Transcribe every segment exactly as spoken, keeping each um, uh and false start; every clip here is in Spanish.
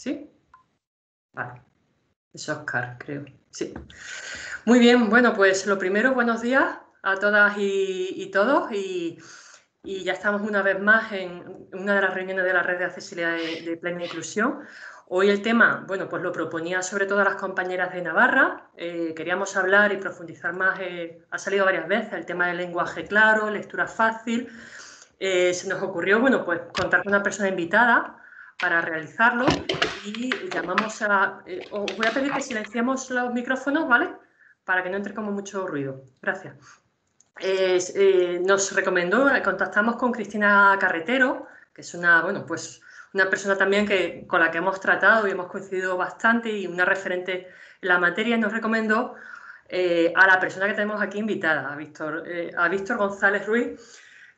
¿Sí? Vale. Es Oscar, creo. Sí. Muy bien, bueno, pues lo primero, buenos días a todas y, y todos. Y, y ya estamos una vez más en una de las reuniones de la Red de Accesibilidad de, de Plena Inclusión. Hoy el tema, bueno, pues lo proponía sobre todo a las compañeras de Navarra. Eh, queríamos hablar y profundizar más, eh, ha salido varias veces, el tema del lenguaje claro, lectura fácil. Eh, se nos ocurrió, bueno, pues contar con una persona invitada para realizarlo y llamamos a... Eh, os voy a pedir que silenciemos los micrófonos, ¿vale? Para que no entre como mucho ruido. Gracias. Eh, eh, nos recomendó, contactamos con Cristina Carretero, que es una, bueno, pues... una persona también que, con la que hemos tratado y hemos coincidido bastante y una referente en la materia, nos recomendó eh, a la persona que tenemos aquí invitada, a Víctor, eh, a Víctor González Ruiz,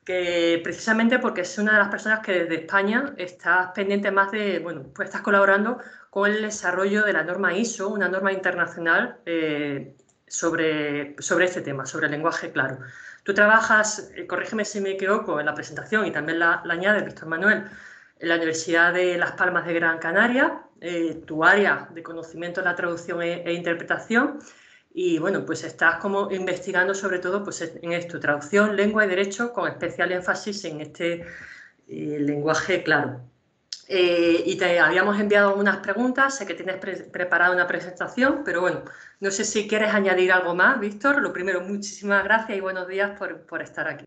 que precisamente porque es una de las personas que desde España está pendiente más de, bueno, pues estás colaborando con el desarrollo de la norma I S O, una norma internacional eh, sobre, sobre este tema, sobre el lenguaje claro. Tú trabajas, eh, corrígeme si me equivoco en la presentación y también la, la añade Víctor Manuel, en la Universidad de Las Palmas de Gran Canaria, eh, tu área de conocimiento es la traducción e, e interpretación y, bueno, pues estás como investigando sobre todo pues, en esto, traducción, lengua y derecho, con especial énfasis en este eh, lenguaje claro. Eh, y te habíamos enviado unas preguntas, sé que tienes pre preparada una presentación, pero bueno, no sé si quieres añadir algo más, Víctor. Lo primero, muchísimas gracias y buenos días por, por estar aquí.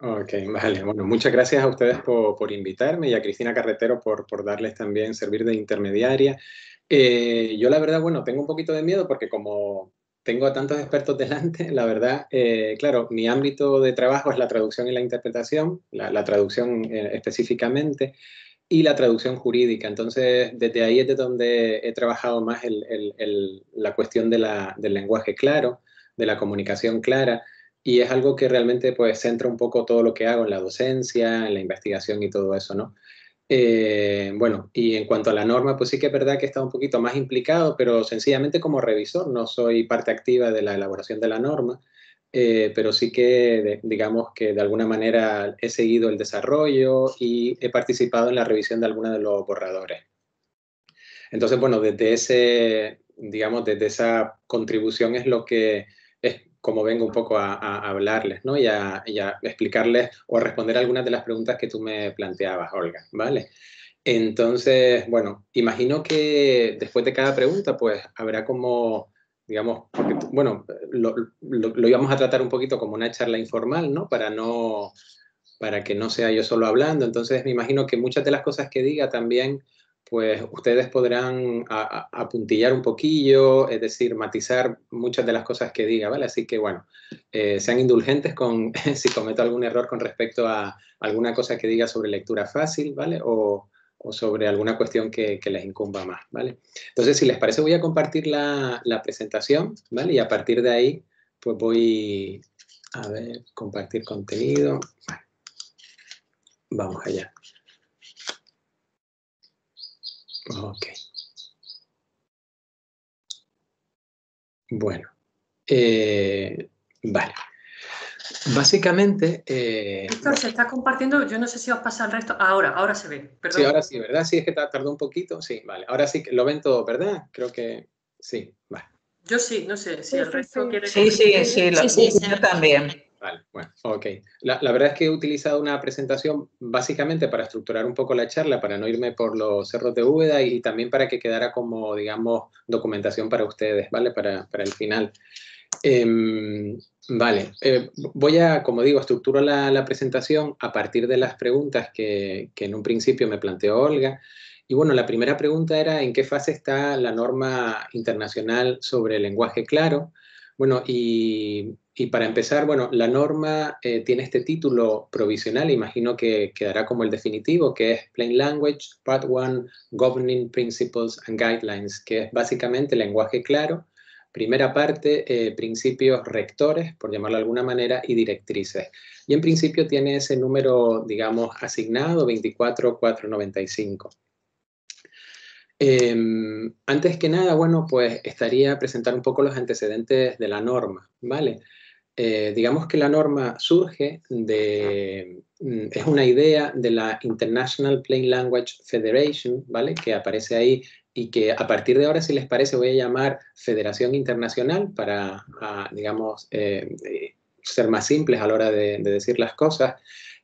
Ok, vale. Bueno, muchas gracias a ustedes por, por invitarme y a Cristina Carretero por, por darles también, servir de intermediaria. Eh, yo la verdad, bueno, tengo un poquito de miedo porque como tengo a tantos expertos delante, la verdad, eh, claro, mi ámbito de trabajo es la traducción y la interpretación, la, la traducción eh, específicamente y la traducción jurídica. Entonces, desde ahí es de donde he trabajado más el, el, el, la cuestión de la, del lenguaje claro, de la comunicación clara. Y es algo que realmente pues centra un poco todo lo que hago en la docencia, en la investigación y todo eso, ¿no? Eh, bueno, y en cuanto a la norma, pues sí que es verdad que he estado un poquito más implicado, pero sencillamente como revisor, no soy parte activa de la elaboración de la norma, eh, pero sí que de, digamos que de alguna manera he seguido el desarrollo y he participado en la revisión de algunos de los borradores. Entonces, bueno, desde ese, digamos, desde esa contribución es lo que... es, como vengo un poco a, a hablarles, ¿no? Y a, y a explicarles o a responder algunas de las preguntas que tú me planteabas, Olga, ¿vale? Entonces, bueno, imagino que después de cada pregunta, pues, habrá como, digamos, porque, bueno, lo, lo, lo íbamos a tratar un poquito como una charla informal, ¿no? Para no, para que no sea yo solo hablando. Entonces, me imagino que muchas de las cosas que diga también, pues ustedes podrán apuntillar un poquillo, es decir, matizar muchas de las cosas que diga, ¿vale? Así que, bueno, eh, sean indulgentes con si cometo algún error con respecto a alguna cosa que diga sobre lectura fácil, ¿vale? O, o sobre alguna cuestión que, que les incumba más, ¿vale? Entonces, si les parece, voy a compartir la, la presentación, ¿vale? Y a partir de ahí, pues voy a ver, compartir contenido. Vale. Vamos allá. Ok. Bueno. Eh, vale. Básicamente... Eh, Víctor, se está compartiendo, yo no sé si os pasa el resto. Ahora, ahora se ve. Perdón. Sí, ahora sí, ¿verdad? Sí, es que tardó un poquito. Sí, vale. Ahora sí que lo ven todo, ¿verdad? Creo que sí, vale. Yo sí, no sé si el resto quiere... Sí, sí, sí, lo, sí, sí, sí, yo también. Vale, bueno, ok. La, la verdad es que he utilizado una presentación básicamente para estructurar un poco la charla, para no irme por los cerros de Úbeda y también para que quedara como, digamos, documentación para ustedes, ¿vale? Para, para el final. Eh, vale, eh, voy a, como digo, estructuro la, la presentación a partir de las preguntas que, que en un principio me planteó Olga. Y bueno, la primera pregunta era ¿en qué fase está la norma internacional sobre el lenguaje claro? Bueno, y... Y para empezar, bueno, la norma eh, tiene este título provisional, imagino que quedará como el definitivo, que es Plain Language, Part uno, Governing Principles and Guidelines, que es básicamente lenguaje claro, primera parte, eh, principios rectores, por llamarlo de alguna manera, y directrices. Y en principio tiene ese número, digamos, asignado, veinticuatro mil cuatrocientos noventa y cinco. Eh, antes que nada, bueno, pues estaría presentar un poco los antecedentes de la norma, ¿vale? eh, digamos que la norma surge de... es una idea de la International Plain Language Federation, ¿vale?, que aparece ahí y que a partir de ahora, si les parece, voy a llamar Federación Internacional para, a, digamos, eh, ser más simples a la hora de, de decir las cosas.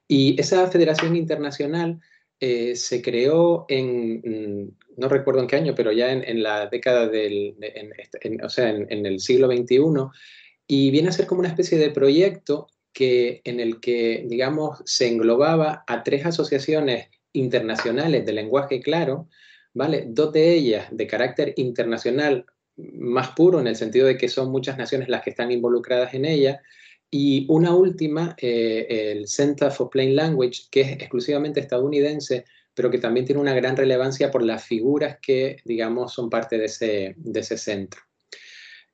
Y esa Federación Internacional eh, se creó en, no recuerdo en qué año, pero ya en, en la década del, en, en, o sea, en, en el siglo veintiuno, y viene a ser como una especie de proyecto que, en el que, digamos, se englobaba a tres asociaciones internacionales de lenguaje claro, ¿vale? Dos de ellas de carácter internacional más puro, en el sentido de que son muchas naciones las que están involucradas en ella, y una última, eh, el Center for Plain Language, que es exclusivamente estadounidense, pero que también tiene una gran relevancia por las figuras que, digamos, son parte de ese, de ese centro.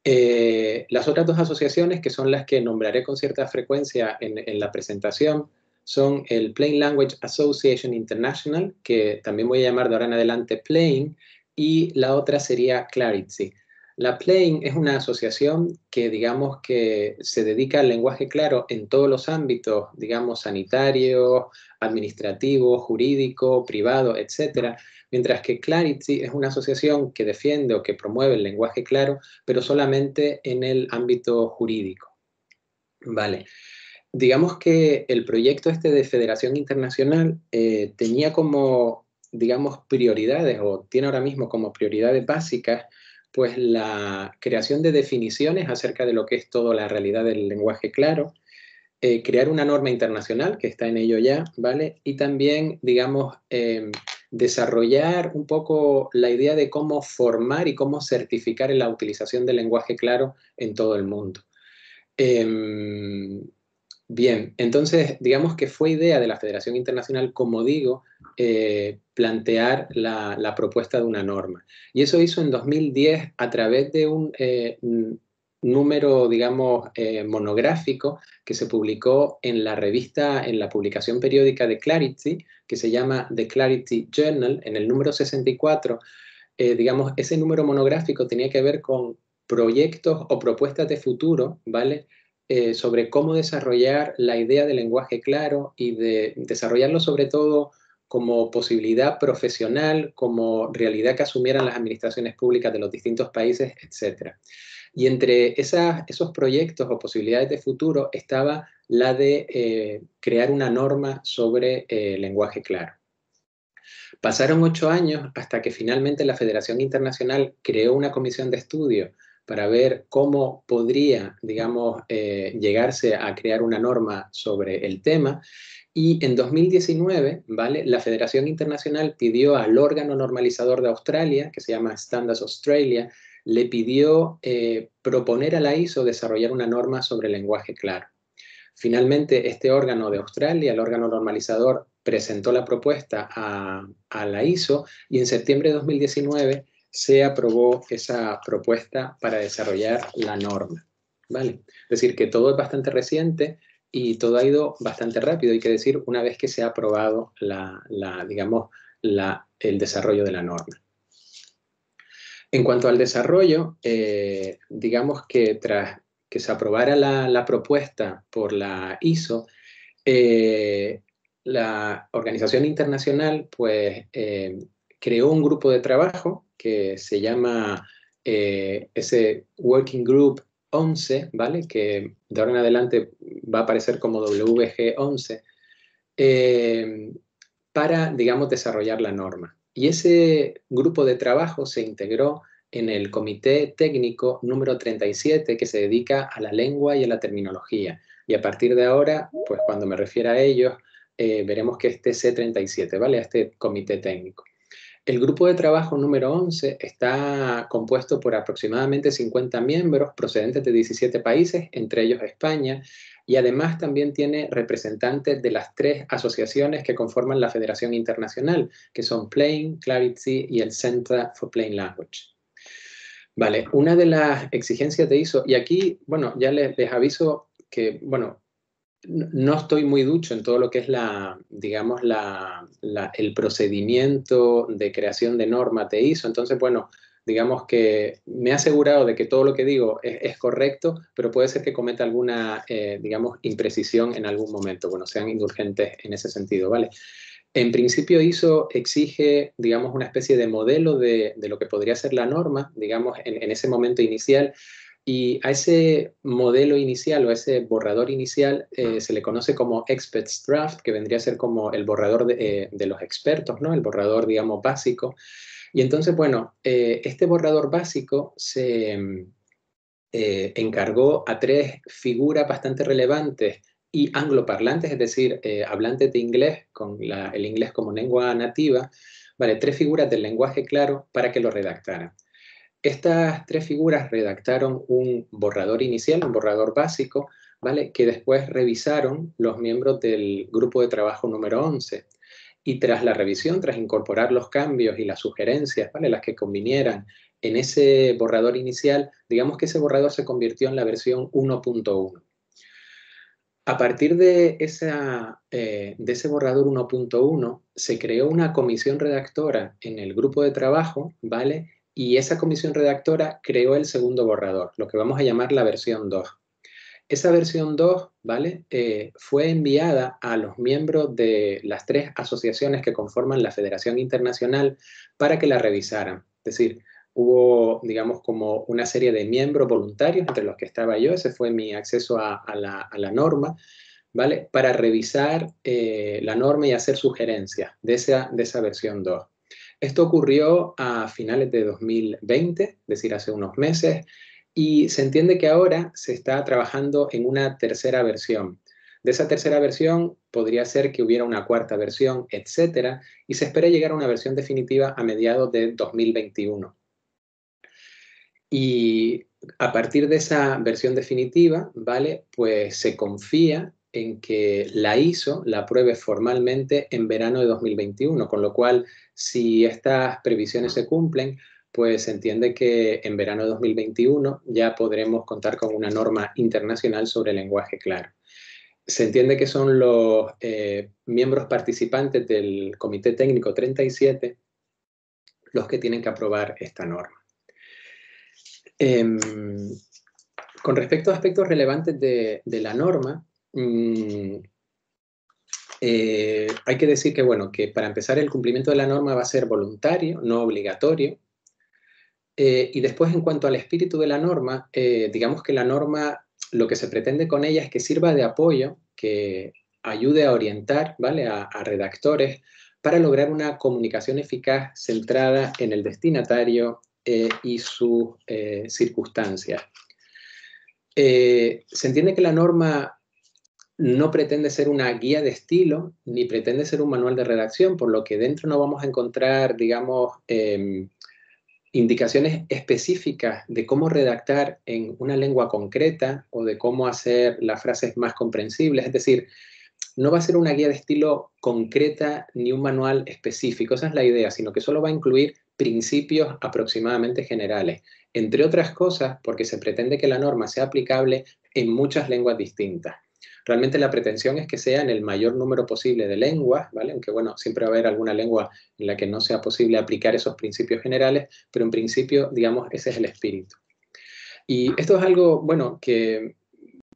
Eh, las otras dos asociaciones, que son las que nombraré con cierta frecuencia en, en la presentación, son el Plain Language Association International, que también voy a llamar de ahora en adelante Plain, y la otra sería Clarity. La Plain es una asociación que, digamos, que se dedica al lenguaje claro en todos los ámbitos, digamos, sanitario, administrativo, jurídico, privado, etcétera, mientras que Clarity es una asociación que defiende o que promueve el lenguaje claro, pero solamente en el ámbito jurídico. Vale. Digamos que el proyecto este de Federación Internacional eh, tenía como, digamos, prioridades, o tiene ahora mismo como prioridades básicas, pues la creación de definiciones acerca de lo que es toda la realidad del lenguaje claro, eh, crear una norma internacional, que está en ello ya, ¿vale? Y también, digamos, eh, desarrollar un poco la idea de cómo formar y cómo certificar la utilización del lenguaje claro en todo el mundo. Eh, Bien, entonces, digamos que fue idea de la Federación Internacional, como digo, eh, plantear la, la propuesta de una norma. Y eso hizo en dos mil diez a través de un eh, número, digamos, eh, monográfico que se publicó en la revista, en la publicación periódica de Clarity, que se llama The Clarity Journal, en el número sesenta y cuatro. Eh, digamos, ese número monográfico tenía que ver con proyectos o propuestas de futuro, ¿vale?, Eh, sobre cómo desarrollar la idea del lenguaje claro y de desarrollarlo sobre todo como posibilidad profesional, como realidad que asumieran las administraciones públicas de los distintos países, etcétera. Y entre esas, esos proyectos o posibilidades de futuro estaba la de eh, crear una norma sobre eh, lenguaje claro. Pasaron ocho años hasta que finalmente la Federación Internacional creó una comisión de estudio para ver cómo podría, digamos, eh, llegarse a crear una norma sobre el tema. Y en dos mil diecinueve, ¿vale?, la Federación Internacional pidió al órgano normalizador de Australia, que se llama Standards Australia, le pidió eh, proponer a la I S O desarrollar una norma sobre lenguaje claro. Finalmente, este órgano de Australia, el órgano normalizador, presentó la propuesta a, a la I S O, y en septiembre de dos mil diecinueve... se aprobó esa propuesta para desarrollar la norma, ¿vale? Es decir, que todo es bastante reciente y todo ha ido bastante rápido, hay que decir, una vez que se ha aprobado la, la, digamos, la, el desarrollo de la norma. En cuanto al desarrollo, eh, digamos que tras que se aprobara la, la propuesta por la I S O, eh, la organización internacional, pues, eh, creó un grupo de trabajo que se llama eh, ese Working Group once, ¿vale?, que de ahora en adelante va a aparecer como W G once, eh, para, digamos, desarrollar la norma. Y ese grupo de trabajo se integró en el Comité Técnico número treinta y siete, que se dedica a la lengua y a la terminología. Y a partir de ahora, pues cuando me refiera a ellos, eh, veremos que este C treinta y siete, ¿vale?, a este Comité Técnico. El grupo de trabajo número once está compuesto por aproximadamente cincuenta miembros procedentes de diecisiete países, entre ellos España, y además también tiene representantes de las tres asociaciones que conforman la Federación Internacional, que son Plain, Clarity y el Center for Plain Language. Vale, una de las exigencias de I S O, y aquí, bueno, ya les, les aviso que, bueno, no estoy muy ducho en todo lo que es la, digamos, la, la, el procedimiento de creación de normas de I S O. Entonces, bueno, digamos que me he asegurado de que todo lo que digo es, es correcto, pero puede ser que cometa alguna, eh, digamos, imprecisión en algún momento. Bueno, sean indulgentes en ese sentido, ¿vale? En principio, ISO exige, digamos, una especie de modelo de, de lo que podría ser la norma, digamos, en, en ese momento inicial. Y a ese modelo inicial o a ese borrador inicial eh, se le conoce como Expert's Draft, que vendría a ser como el borrador de, eh, de los expertos, ¿no? El borrador, digamos, básico. Y entonces, bueno, eh, este borrador básico se eh, encargó a tres figuras bastante relevantes y angloparlantes, es decir, eh, hablantes de inglés, con la, el inglés como lengua nativa, ¿vale? Tres figuras del lenguaje claro para que lo redactaran. Estas tres figuras redactaron un borrador inicial, un borrador básico, ¿vale? Que después revisaron los miembros del grupo de trabajo número once. Y tras la revisión, tras incorporar los cambios y las sugerencias, ¿vale? Las que convinieran en ese borrador inicial, digamos que ese borrador se convirtió en la versión uno punto uno. A partir de, esa, eh, de ese borrador uno punto uno se creó una comisión redactora en el grupo de trabajo, ¿vale? Y esa comisión redactora creó el segundo borrador, lo que vamos a llamar la versión dos. Esa versión dos, ¿vale? Eh, fue enviada a los miembros de las tres asociaciones que conforman la Federación Internacional para que la revisaran. Es decir, hubo, digamos, como una serie de miembros voluntarios, entre los que estaba yo, ese fue mi acceso a, a, la, a la norma, ¿vale? Para revisar eh, la norma y hacer sugerencias de esa, de esa versión dos. Esto ocurrió a finales de dos mil veinte, es decir, hace unos meses, y se entiende que ahora se está trabajando en una tercera versión. De esa tercera versión podría ser que hubiera una cuarta versión, etcétera, y se espera llegar a una versión definitiva a mediados de dos mil veintiuno. Y a partir de esa versión definitiva, ¿vale? Pues se confía en que la ISO la apruebe formalmente en verano de dos mil veintiuno, con lo cual, si estas previsiones se cumplen, pues se entiende que en verano de dos mil veintiuno ya podremos contar con una norma internacional sobre el lenguaje claro. Se entiende que son los eh, miembros participantes del Comité Técnico treinta y siete los que tienen que aprobar esta norma. Eh, con respecto a aspectos relevantes de, de la norma, Mm, eh, hay que decir que, bueno, que para empezar el cumplimiento de la norma va a ser voluntario, no obligatorio. Eh, y después, en cuanto al espíritu de la norma, eh, digamos que la norma, lo que se pretende con ella es que sirva de apoyo, que ayude a orientar, ¿vale? a, a redactores para lograr una comunicación eficaz centrada en el destinatario eh, y sus eh, circunstancias. Eh, se entiende que la norma no pretende ser una guía de estilo, ni pretende ser un manual de redacción, por lo que dentro no vamos a encontrar, digamos, eh, indicaciones específicas de cómo redactar en una lengua concreta o de cómo hacer las frases más comprensibles. Es decir, no va a ser una guía de estilo concreta ni un manual específico, esa es la idea, sino que solo va a incluir principios aproximadamente generales, entre otras cosas porque se pretende que la norma sea aplicable en muchas lenguas distintas. Realmente la pretensión es que sea en el mayor número posible de lenguas, ¿vale? Aunque, bueno, siempre va a haber alguna lengua en la que no sea posible aplicar esos principios generales, pero en principio, digamos, ese es el espíritu. Y esto es algo, bueno, que,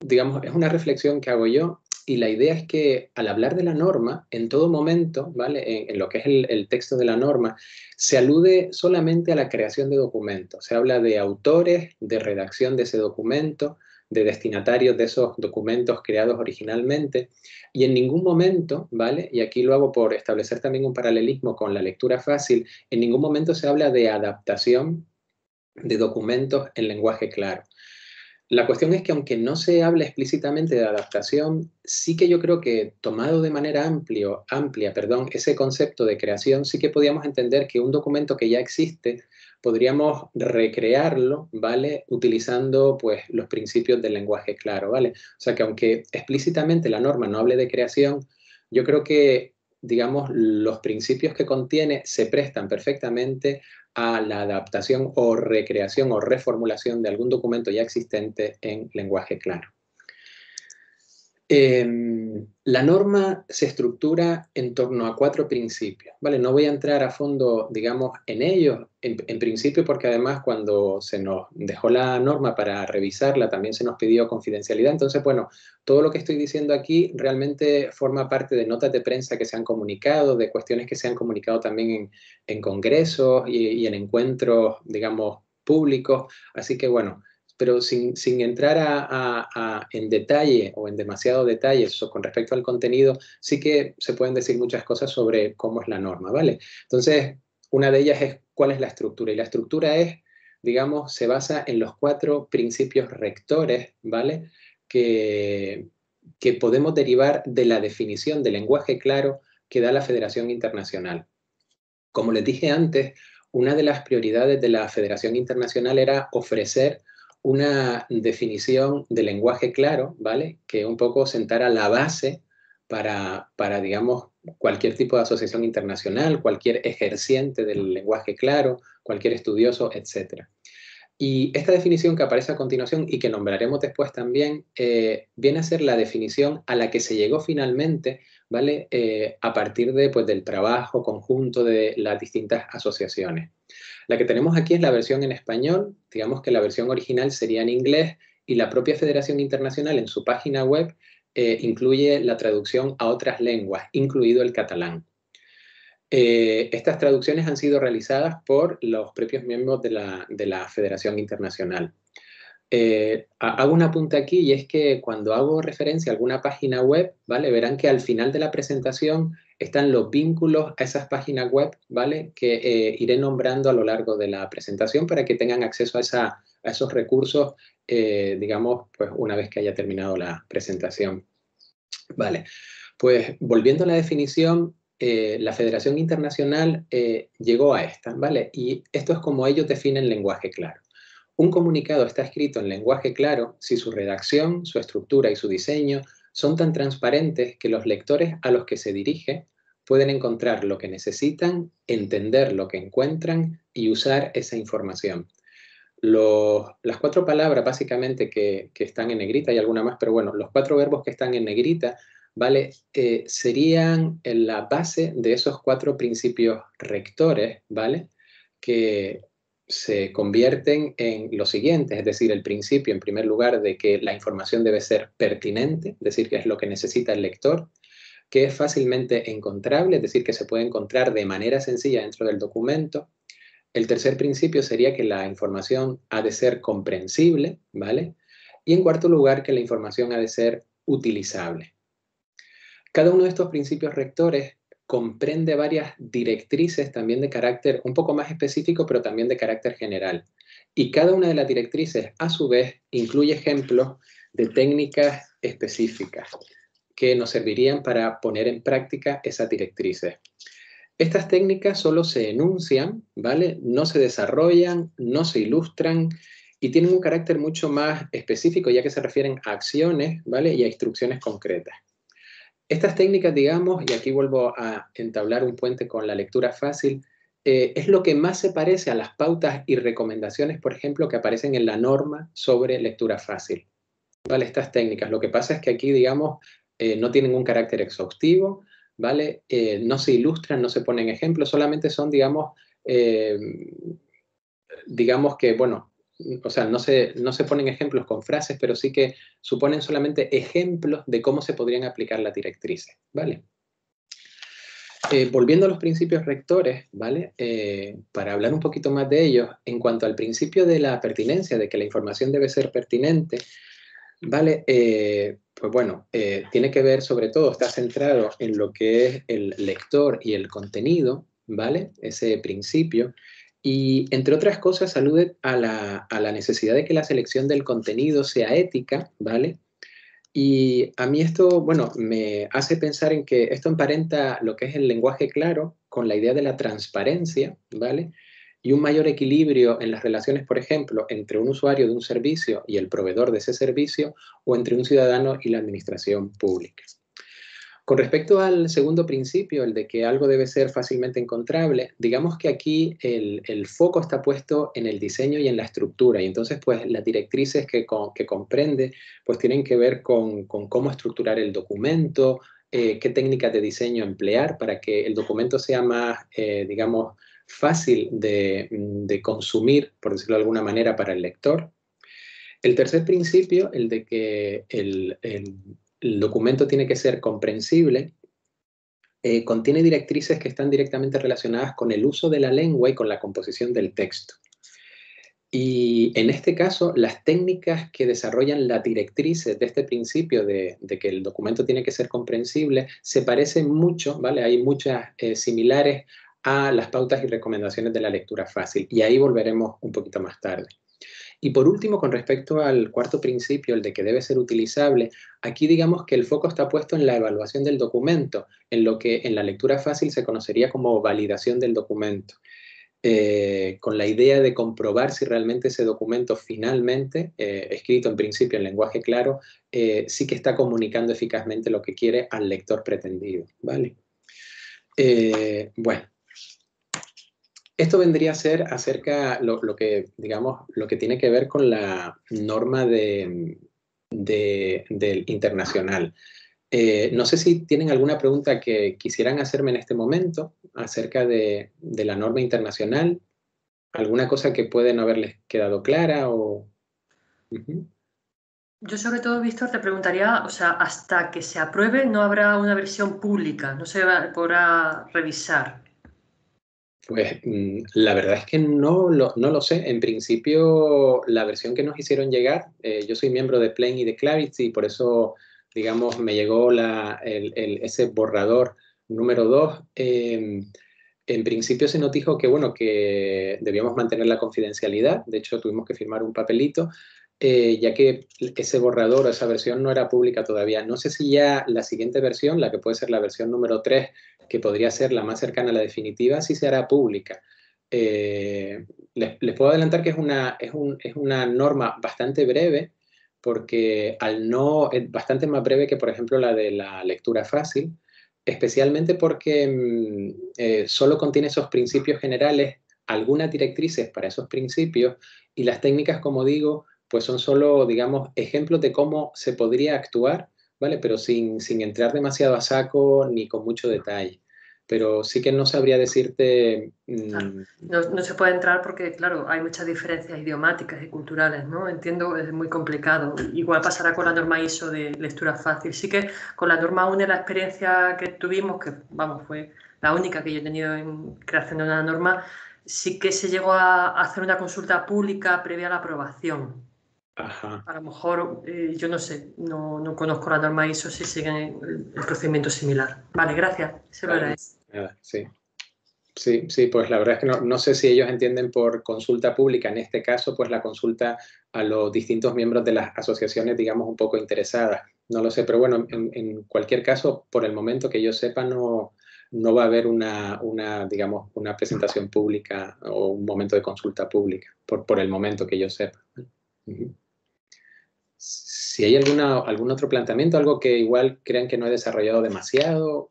digamos, es una reflexión que hago yo, y la idea es que al hablar de la norma, en todo momento, ¿vale? En, en lo que es el, el texto de la norma, se alude solamente a la creación de documentos. Se habla de autores, de redacción de ese documento, de destinatarios de esos documentos creados originalmente, y en ningún momento, ¿vale? Y aquí lo hago por establecer también un paralelismo con la lectura fácil, en ningún momento se habla de adaptación de documentos en lenguaje claro. La cuestión es que aunque no se hable explícitamente de adaptación, sí que yo creo que tomado de manera amplio, amplia perdón, ese concepto de creación, sí que podíamos entender que un documento que ya existe podríamos recrearlo, ¿vale? Utilizando, pues, los principios del lenguaje claro, ¿vale? O sea que aunque explícitamente la norma no hable de creación, yo creo que, digamos, los principios que contiene se prestan perfectamente a la adaptación o recreación o reformulación de algún documento ya existente en lenguaje claro. Eh, la norma se estructura en torno a cuatro principios, ¿vale? No voy a entrar a fondo, digamos, en ellos, en, en principio, porque además cuando se nos dejó la norma para revisarla también se nos pidió confidencialidad. Entonces, bueno, todo lo que estoy diciendo aquí realmente forma parte de notas de prensa que se han comunicado, de cuestiones que se han comunicado también en, en congresos y, y en encuentros, digamos, públicos. Así que, bueno, pero sin, sin entrar a, a, a, en detalle o en demasiado detalle con respecto al contenido, sí que se pueden decir muchas cosas sobre cómo es la norma, ¿vale? Entonces, una de ellas es cuál es la estructura, y la estructura es, digamos, se basa en los cuatro principios rectores, ¿vale?, que, que podemos derivar de la definición de lenguaje claro que da la Federación Internacional. Como les dije antes, una de las prioridades de la Federación Internacional era ofrecer una definición de lenguaje claro, ¿vale?, que un poco sentara la base para, para, digamos, cualquier tipo de asociación internacional, cualquier ejerciente del lenguaje claro, cualquier estudioso, etcétera. Y esta definición que aparece a continuación y que nombraremos después también, eh, viene a ser la definición a la que se llegó finalmente, ¿vale?, eh, a partir de, pues, del trabajo conjunto de las distintas asociaciones. La que tenemos aquí es la versión en español, digamos que la versión original sería en inglés, y la propia Federación Internacional en su página web eh, incluye la traducción a otras lenguas, incluido el catalán. Eh, estas traducciones han sido realizadas por los propios miembros de la, de la Federación Internacional. Eh, hago un apunte aquí, y es que cuando hago referencia a alguna página web, ¿vale?, verán que al final de la presentación están los vínculos a esas páginas web, ¿vale?, que eh, iré nombrando a lo largo de la presentación para que tengan acceso a, esa, a esos recursos, eh, digamos, pues una vez que haya terminado la presentación. Vale, pues volviendo a la definición, eh, la Federación Internacional eh, llegó a esta, ¿vale? Y esto es como ellos definen lenguaje claro. Un comunicado está escrito en lenguaje claro si su redacción, su estructura y su diseño son tan transparentes que los lectores a los que se dirige pueden encontrar lo que necesitan, entender lo que encuentran y usar esa información. Los, las cuatro palabras básicamente que, que están en negrita, y alguna más, pero bueno, los cuatro verbos que están en negrita, ¿vale?, eh, serían la base de esos cuatro principios rectores, ¿vale?, que se convierten en lo siguiente, es decir, el principio, en primer lugar, de que la información debe ser pertinente, es decir, que es lo que necesita el lector, que es fácilmente encontrable, es decir, que se puede encontrar de manera sencilla dentro del documento. El tercer principio sería que la información ha de ser comprensible, ¿vale? Y en cuarto lugar, que la información ha de ser utilizable. Cada uno de estos principios rectores comprende varias directrices también de carácter un poco más específico, pero también de carácter general. Y cada una de las directrices, a su vez, incluye ejemplos de técnicas específicas que nos servirían para poner en práctica esas directrices. Estas técnicas solo se enuncian, ¿vale?, no se desarrollan, no se ilustran, y tienen un carácter mucho más específico, ya que se refieren a acciones, ¿vale?, y a instrucciones concretas. Estas técnicas, digamos, y aquí vuelvo a entablar un puente con la lectura fácil, eh, es lo que más se parece a las pautas y recomendaciones, por ejemplo, que aparecen en la norma sobre lectura fácil, ¿vale? Estas técnicas, lo que pasa es que aquí, digamos, eh, no tienen un carácter exhaustivo, ¿vale? Eh, no se ilustran, no se ponen ejemplos, solamente son, digamos, eh, digamos que, bueno, o sea, no se, no se ponen ejemplos con frases, pero sí que suponen solamente ejemplos de cómo se podrían aplicar las directrices, ¿vale? Eh, volviendo a los principios rectores, ¿vale? Eh, para hablar un poquito más de ellos, en cuanto al principio de la pertinencia, de que la información debe ser pertinente, ¿vale? Eh, pues bueno, eh, tiene que ver sobre todo, está centrado en lo que es el lector y el contenido, ¿vale? Ese principio. Y, entre otras cosas, alude a la, a la necesidad de que la selección del contenido sea ética, ¿vale? Y a mí esto, bueno, me hace pensar en que esto emparenta lo que es el lenguaje claro con la idea de la transparencia, ¿vale? Y un mayor equilibrio en las relaciones, por ejemplo, entre un usuario de un servicio y el proveedor de ese servicio, o entre un ciudadano y la administración pública. Con respecto al segundo principio, el de que algo debe ser fácilmente encontrable, digamos que aquí el, el foco está puesto en el diseño y en la estructura, y entonces pues las directrices que, que comprende pues tienen que ver con, con cómo estructurar el documento, eh, qué técnicas de diseño emplear para que el documento sea más, eh, digamos, fácil de, de consumir, por decirlo de alguna manera, para el lector. El tercer principio, el de que el, el El documento tiene que ser comprensible, eh, contiene directrices que están directamente relacionadas con el uso de la lengua y con la composición del texto. Y en este caso, las técnicas que desarrollan las directrices de este principio de, de que el documento tiene que ser comprensible se parecen mucho, ¿vale? Hay muchas eh, similares a las pautas y recomendaciones de la lectura fácil, y ahí volveremos un poquito más tarde. Y por último, con respecto al cuarto principio, el de que debe ser utilizable, aquí digamos que el foco está puesto en la evaluación del documento, en lo que en la lectura fácil se conocería como validación del documento, eh, con la idea de comprobar si realmente ese documento finalmente, eh, escrito en principio en lenguaje claro, eh, sí que está comunicando eficazmente lo que quiere al lector pretendido, ¿vale? Eh, bueno. Esto vendría a ser acerca lo, lo que, digamos, lo que tiene que ver con la norma de, de, del internacional. Eh, no sé si tienen alguna pregunta que quisieran hacerme en este momento acerca de, de la norma internacional, alguna cosa que puede no haberles quedado clara o... Uh-huh. Yo sobre todo, Víctor, te preguntaría, o sea, hasta que se apruebe no habrá una versión pública, no se podrá revisar. Pues la verdad es que no lo, no lo sé. En principio, la versión que nos hicieron llegar, eh, yo soy miembro de Plain y de Clarity, y por eso, digamos, me llegó la, el, el, ese borrador número dos. Eh, en principio se nos dijo que, bueno, que debíamos mantener la confidencialidad. De hecho, tuvimos que firmar un papelito, eh, ya que ese borrador o esa versión no era pública todavía. No sé si ya la siguiente versión, la que puede ser la versión número tres, que podría ser la más cercana a la definitiva, si se hará pública. Eh, les, les puedo adelantar que es una, es, un, es una norma bastante breve, porque al no, es bastante más breve que, por ejemplo, la de la lectura fácil, especialmente porque eh, solo contiene esos principios generales, algunas directrices para esos principios, y las técnicas, como digo, pues son solo, digamos, ejemplos de cómo se podría actuar, ¿vale? Pero sin, sin entrar demasiado a saco ni con mucho detalle. Pero sí que no sabría decirte... Mmm... Claro. No, no se puede entrar porque, claro, hay muchas diferencias idiomáticas y culturales, ¿no? Entiendo, es muy complicado. Igual pasará con la norma I S O de lectura fácil. Sí que con la norma U N E la experiencia que tuvimos, que, vamos, fue la única que yo he tenido en creación de una norma, sí que se llegó a hacer una consulta pública previa a la aprobación. Ajá. A lo mejor, eh, yo no sé, no, no conozco la norma I S O si siguen el procedimiento similar. Vale, gracias. Se lo agradezco. Sí. Sí, sí, pues la verdad es que no, no sé si ellos entienden por consulta pública, en este caso, pues la consulta a los distintos miembros de las asociaciones, digamos, un poco interesadas. No lo sé, pero bueno, en, en cualquier caso, por el momento que yo sepa, no, no va a haber una, una, digamos, una presentación pública o un momento de consulta pública, por, por el momento que yo sepa. Uh-huh. Si hay alguna, algún otro planteamiento, algo que igual crean que no he desarrollado demasiado.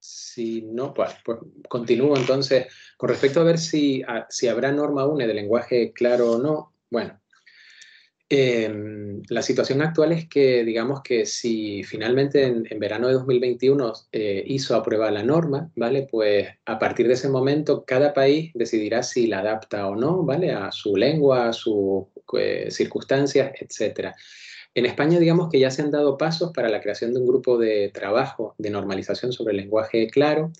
Si no, pues, pues continúo entonces. Con respecto a ver si, a, si habrá norma U N E de lenguaje claro o no, bueno, eh, la situación actual es que, digamos que si finalmente en, en verano de dos mil veintiuno eh, I S O aprueba la norma, ¿vale? Pues a partir de ese momento cada país decidirá si la adapta o no, ¿vale? A su lengua, a sus eh, circunstancias, etcétera. En España, digamos que ya se han dado pasos para la creación de un grupo de trabajo de normalización sobre el lenguaje claro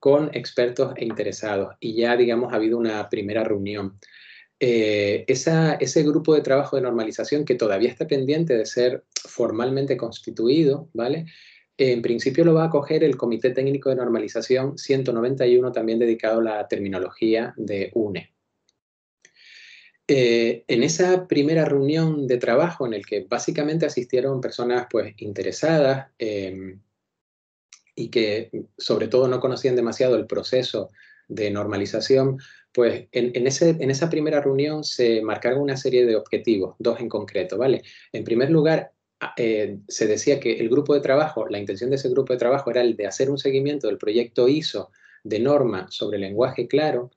con expertos e interesados, y ya, digamos, ha habido una primera reunión. Eh, esa, ese grupo de trabajo de normalización, que todavía está pendiente de ser formalmente constituido, ¿vale? En principio lo va a acoger el Comité Técnico de Normalización ciento noventa y uno, también dedicado a la terminología de U N E. Eh, en esa primera reunión de trabajo, en el que básicamente asistieron personas pues, interesadas eh, y que sobre todo no conocían demasiado el proceso de normalización, pues en, en, ese, en esa primera reunión se marcaron una serie de objetivos, dos en concreto, ¿vale? En primer lugar, eh, se decía que el grupo de trabajo, la intención de ese grupo de trabajo era el de hacer un seguimiento del proyecto I S O de norma sobre lenguaje claro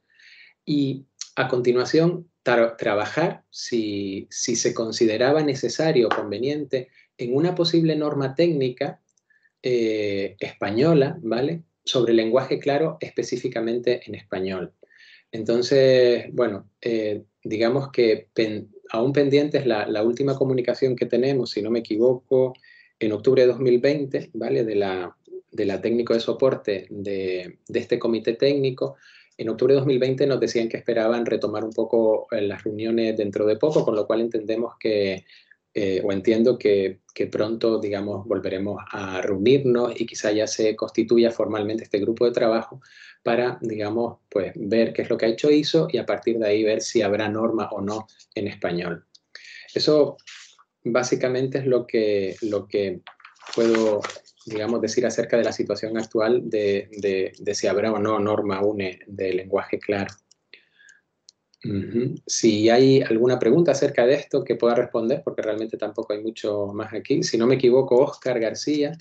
y a continuación tra trabajar si, si se consideraba necesario o conveniente en una posible norma técnica eh, española, ¿vale?, sobre lenguaje claro específicamente en español. Entonces, bueno, eh, digamos que pen, aún pendiente es la, la última comunicación que tenemos, si no me equivoco, en octubre de dos mil veinte, ¿vale?, de la, de la técnico de soporte de, de este comité técnico. En octubre de dos mil veinte nos decían que esperaban retomar un poco las reuniones dentro de poco, con lo cual entendemos que, eh, o entiendo que, que pronto, digamos, volveremos a reunirnos y quizá ya se constituya formalmente este grupo de trabajo para, digamos, pues ver qué es lo que ha hecho I S O y a partir de ahí ver si habrá norma o no en español. Eso básicamente es lo que, lo que puedo, digamos, decir acerca de la situación actual de, de, de si habrá o no norma U N E de lenguaje claro. Uh-huh. Si hay alguna pregunta acerca de esto que pueda responder, porque realmente tampoco hay mucho más aquí. Si no me equivoco, Oscar García,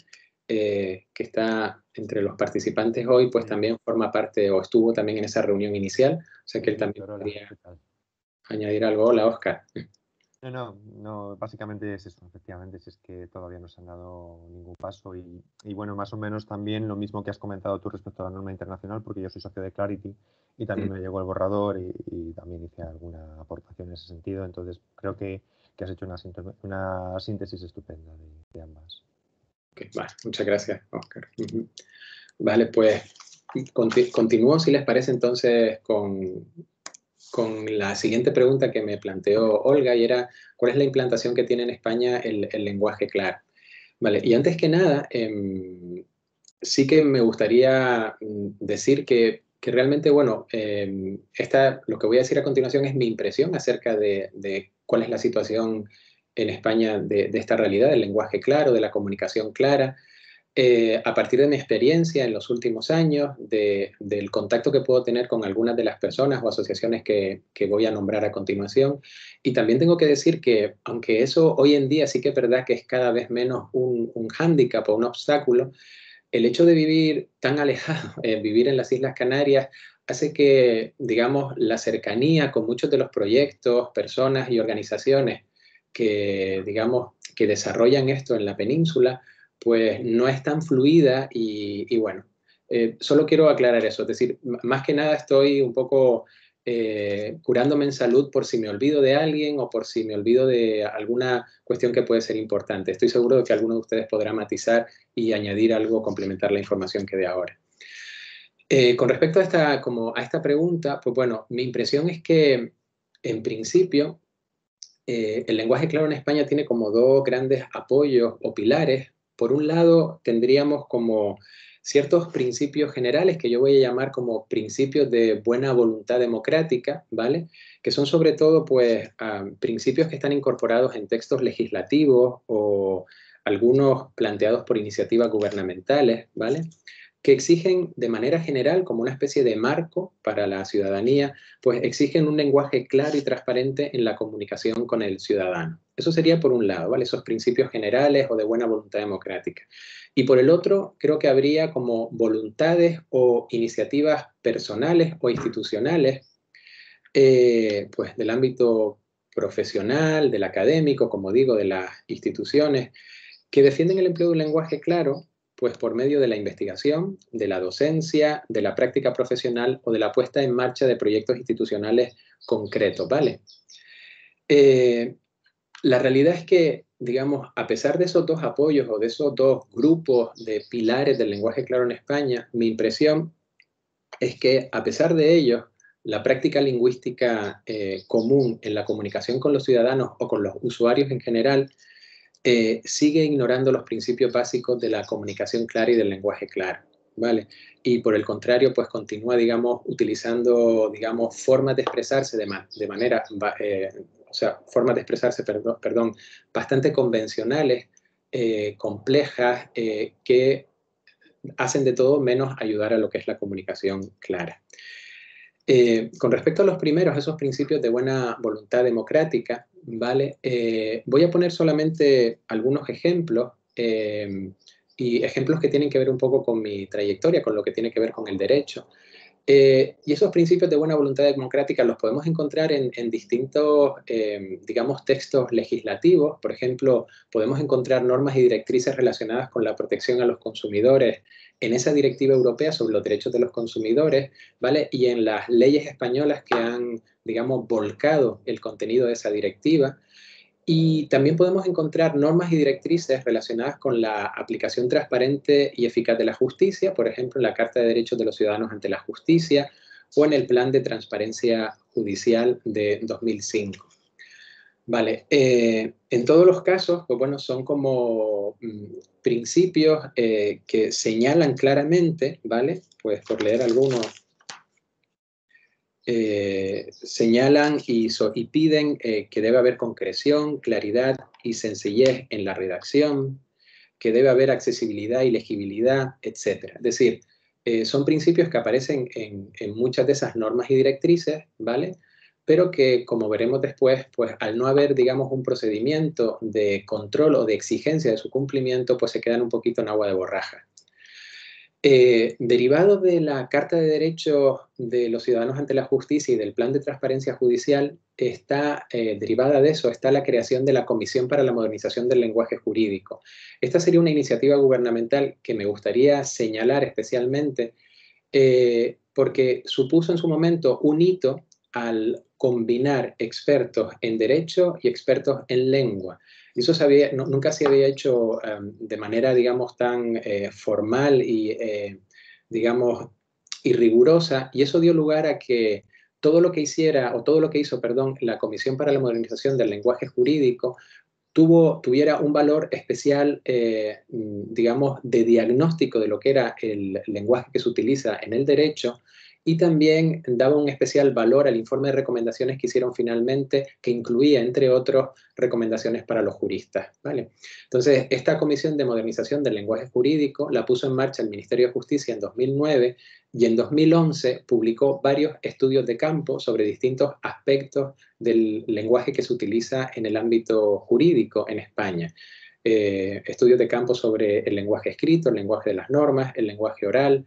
eh, que está entre los participantes hoy, pues también forma parte o estuvo también en esa reunión inicial. O sea que él también podría añadir algo. Hola, Oscar. No, no, no, básicamente es eso, efectivamente, si es que todavía no se han dado ningún paso y, y bueno, más o menos también lo mismo que has comentado tú respecto a la norma internacional, porque yo soy socio de Clarity y también me llegó el borrador y, y también hice alguna aportación en ese sentido, entonces creo que, que has hecho una, una síntesis estupenda de, de ambas. Okay, vale, muchas gracias, Óscar. Uh-huh. Vale, pues continu- continúo, si les parece, entonces con... con la siguiente pregunta que me planteó Olga y era ¿cuál es la implantación que tiene en España el, el lenguaje claro? Vale, y antes que nada, eh, sí que me gustaría decir que, que realmente, bueno, eh, esta, lo que voy a decir a continuación es mi impresión acerca de, de cuál es la situación en España de, de esta realidad, del lenguaje claro, de la comunicación clara, Eh, a partir de mi experiencia en los últimos años, de, del contacto que puedo tener con algunas de las personas o asociaciones que, que voy a nombrar a continuación. Y también tengo que decir que, aunque eso hoy en día sí que es verdad que es cada vez menos un, un hándicap o un obstáculo, el hecho de vivir tan alejado, eh, vivir en las Islas Canarias, hace que, digamos, la cercanía con muchos de los proyectos, personas y organizaciones que, digamos, que desarrollan esto en la península, pues no es tan fluida y, y bueno, eh, solo quiero aclarar eso. Es decir, más que nada estoy un poco eh, curándome en salud por si me olvido de alguien o por si me olvido de alguna cuestión que puede ser importante. Estoy seguro de que alguno de ustedes podrá matizar y añadir algo, complementar la información que dé ahora. Eh, con respecto a esta, como a esta pregunta, pues bueno, mi impresión es que en principio eh, el lenguaje claro en España tiene como dos grandes apoyos o pilares. Por un lado, tendríamos como ciertos principios generales que yo voy a llamar como principios de buena voluntad democrática, ¿vale? Que son sobre todo, pues, um, principios que están incorporados en textos legislativos o algunos planteados por iniciativas gubernamentales, ¿vale? Que exigen de manera general, como una especie de marco para la ciudadanía, pues exigen un lenguaje claro y transparente en la comunicación con el ciudadano. Eso sería por un lado, ¿vale? Esos principios generales o de buena voluntad democrática. Y por el otro, creo que habría como voluntades o iniciativas personales o institucionales, eh, pues del ámbito profesional, del académico, como digo, de las instituciones, que defienden el empleo de un lenguaje claro, pues por medio de la investigación, de la docencia, de la práctica profesional o de la puesta en marcha de proyectos institucionales concretos, ¿vale? Eh, La realidad es que, digamos, a pesar de esos dos apoyos o de esos dos grupos de pilares del lenguaje claro en España, mi impresión es que, a pesar de ellos, la práctica lingüística eh, común en la comunicación con los ciudadanos o con los usuarios en general eh, sigue ignorando los principios básicos de la comunicación clara y del lenguaje claro, ¿vale? Y por el contrario, pues continúa, digamos, utilizando, digamos, formas de expresarse de, ma de manera... Eh, o sea, formas de expresarse, perdón, perdón bastante convencionales, eh, complejas, eh, que hacen de todo menos ayudar a lo que es la comunicación clara. Eh, con respecto a los primeros, esos principios de buena voluntad democrática, ¿vale? Eh, voy a poner solamente algunos ejemplos eh, y ejemplos que tienen que ver un poco con mi trayectoria, con lo que tiene que ver con el derecho. Eh, y esos principios de buena voluntad democrática los podemos encontrar en, en distintos, eh, digamos, textos legislativos. Por ejemplo, podemos encontrar normas y directrices relacionadas con la protección a los consumidores en esa directiva europea sobre los derechos de los consumidores, ¿vale? Y en las leyes españolas que han, digamos, volcado el contenido de esa directiva. Y también podemos encontrar normas y directrices relacionadas con la aplicación transparente y eficaz de la justicia, por ejemplo, en la Carta de Derechos de los Ciudadanos ante la Justicia o en el Plan de Transparencia Judicial de dos mil cinco. Vale, eh, en todos los casos, pues bueno, son como mm, principios eh, que señalan claramente, ¿vale? Pues por leer algunos... Eh, señalan y, so, y piden eh, que debe haber concreción, claridad y sencillez en la redacción, que debe haber accesibilidad y legibilidad, etcétera. Es decir, eh, son principios que aparecen en, en muchas de esas normas y directrices, ¿vale? Pero que, como veremos después, pues al no haber, digamos, un procedimiento de control o de exigencia de su cumplimiento, pues se quedan un poquito en agua de borraja. Eh, derivado de la Carta de Derechos de los Ciudadanos ante la Justicia y del Plan de Transparencia Judicial, está, eh, derivada de eso, está la creación de la Comisión para la Modernización del Lenguaje Jurídico. Esta sería una iniciativa gubernamental que me gustaría señalar especialmente, eh, porque supuso en su momento un hito al combinar expertos en derecho y expertos en lengua. Y eso se había, no, nunca se había hecho um, de manera, digamos, tan eh, formal y, eh, digamos, y rigurosa, y eso dio lugar a que todo lo que hiciera, o todo lo que hizo, perdón, la Comisión para la Modernización del Lenguaje Jurídico tuvo, tuviera un valor especial, eh, digamos, de diagnóstico de lo que era el lenguaje que se utiliza en el derecho, y también daba un especial valor al informe de recomendaciones que hicieron finalmente, que incluía, entre otros, recomendaciones para los juristas, ¿vale? Entonces, esta Comisión de Modernización del Lenguaje Jurídico la puso en marcha el Ministerio de Justicia en dos mil nueve y en dos mil once publicó varios estudios de campo sobre distintos aspectos del lenguaje que se utiliza en el ámbito jurídico en España. Eh, estudios de campo sobre el lenguaje escrito, el lenguaje de las normas, el lenguaje oral,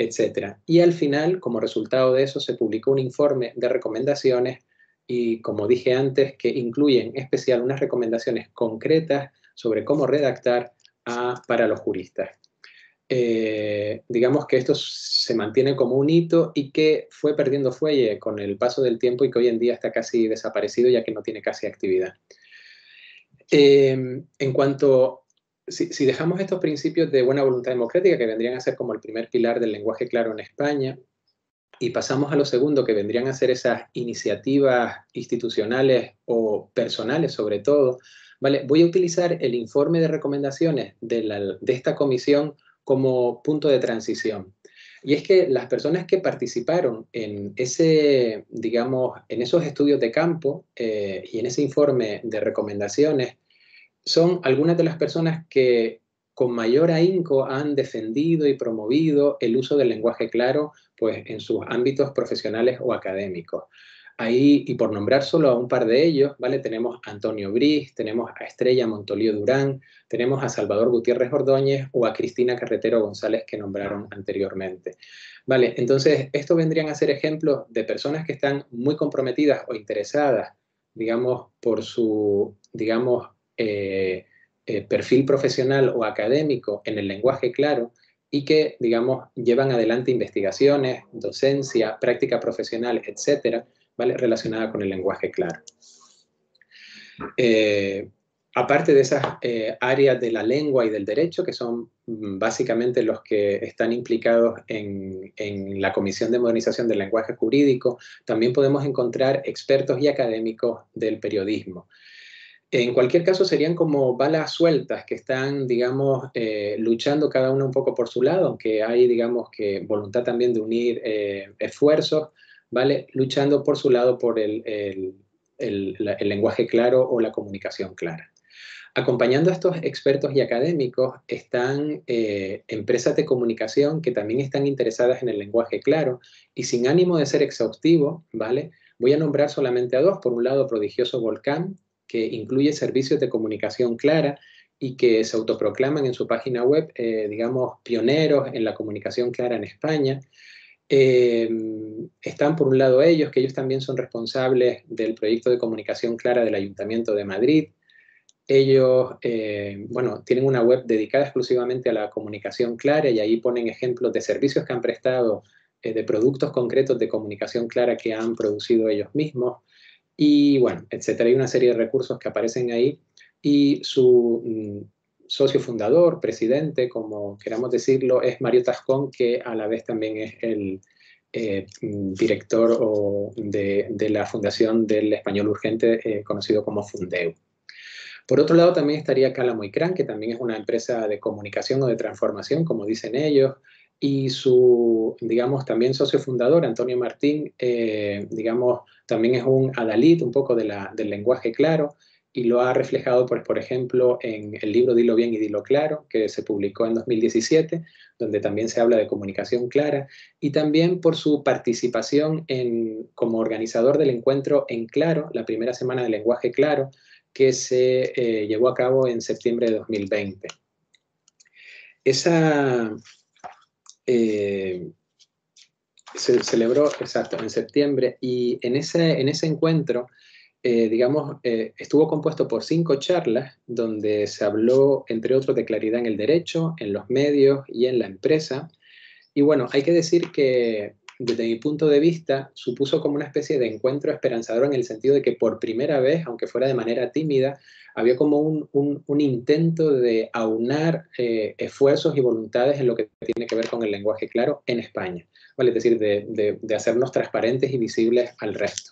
etcétera. Y al final, como resultado de eso, se publicó un informe de recomendaciones y, como dije antes, que incluyen en especial unas recomendaciones concretas sobre cómo redactar a, para los juristas. Eh, digamos que esto se mantiene como un hito y que fue perdiendo fuelle con el paso del tiempo y que hoy en día está casi desaparecido, ya que no tiene casi actividad. Eh, en cuanto... Si, si dejamos estos principios de buena voluntad democrática, que vendrían a ser como el primer pilar del lenguaje claro en España, y pasamos a lo segundo, que vendrían a ser esas iniciativas institucionales o personales sobre todo, ¿vale? Voy a utilizar el informe de recomendaciones de, la, de esta comisión como punto de transición. Y es que las personas que participaron en, ese, digamos, en esos estudios de campo eh, y en ese informe de recomendaciones son algunas de las personas que con mayor ahínco han defendido y promovido el uso del lenguaje claro, pues, en sus ámbitos profesionales o académicos. Ahí, y por nombrar solo a un par de ellos, ¿vale? Tenemos a Antonio Briz, tenemos a Estrella Montolío Durán, tenemos a Salvador Gutiérrez Ordóñez o a Cristina Carretero González, que nombraron anteriormente. Vale, entonces, esto vendrían a ser ejemplos de personas que están muy comprometidas o interesadas, digamos, por su, digamos, Eh, eh, perfil profesional o académico en el lenguaje claro y que, digamos, llevan adelante investigaciones, docencia, práctica profesional, etcétera, ¿vale? Relacionada con el lenguaje claro. Eh, aparte de esas eh, áreas de la lengua y del derecho, que son básicamente los que están implicados en, en la Comisión de Modernización del Lenguaje Jurídico, también podemos encontrar expertos y académicos del periodismo. En cualquier caso, serían como balas sueltas que están, digamos, eh, luchando cada uno un poco por su lado, aunque hay, digamos, que voluntad también de unir eh, esfuerzos, ¿vale? Luchando por su lado por el, el, el, el lenguaje claro o la comunicación clara. Acompañando a estos expertos y académicos están eh, empresas de comunicación que también están interesadas en el lenguaje claro y sin ánimo de ser exhaustivo, ¿vale? Voy a nombrar solamente a dos. Por un lado, Prodigioso Volcán, que incluye servicios de comunicación clara y que se autoproclaman en su página web, eh, digamos, pioneros en la comunicación clara en España. Eh, están por un lado ellos, que ellos también son responsables del proyecto de comunicación clara del Ayuntamiento de Madrid. Ellos, eh, bueno, tienen una web dedicada exclusivamente a la comunicación clara y ahí ponen ejemplos de servicios que han prestado, eh, de productos concretos de comunicación clara que han producido ellos mismos y, bueno, etcétera. Hay una serie de recursos que aparecen ahí y su mm, socio fundador, presidente, como queramos decirlo, es Mario Tascón, que a la vez también es el eh, director o de, de la Fundación del Español Urgente, eh, conocido como Fundeu. Por otro lado, también estaría Cálamo y Crán, que también es una empresa de comunicación o de transformación, como dicen ellos, y su, digamos, también socio fundador, Antonio Martín, eh, digamos, también es un adalid un poco de la, del lenguaje claro, y lo ha reflejado, por, por ejemplo, en el libro Dilo Bien y Dilo Claro, que se publicó en dos mil diecisiete, donde también se habla de comunicación clara, y también por su participación en, como organizador del encuentro en Claro, la primera semana del lenguaje claro, que se eh, llevó a cabo en septiembre de dos mil veinte. Esa... Eh, se celebró, exacto, en septiembre, y en ese, en ese encuentro... Eh, digamos, eh, estuvo compuesto por cinco charlas donde se habló, entre otros, de claridad en el derecho, en los medios y en la empresa. Y bueno, hay que decir que, desde mi punto de vista, supuso como una especie de encuentro esperanzador en el sentido de que por primera vez, aunque fuera de manera tímida, había como un, un, un intento de aunar eh, esfuerzos y voluntades en lo que tiene que ver con el lenguaje claro en España, ¿vale? Es decir, de, de, de hacernos transparentes y visibles al resto.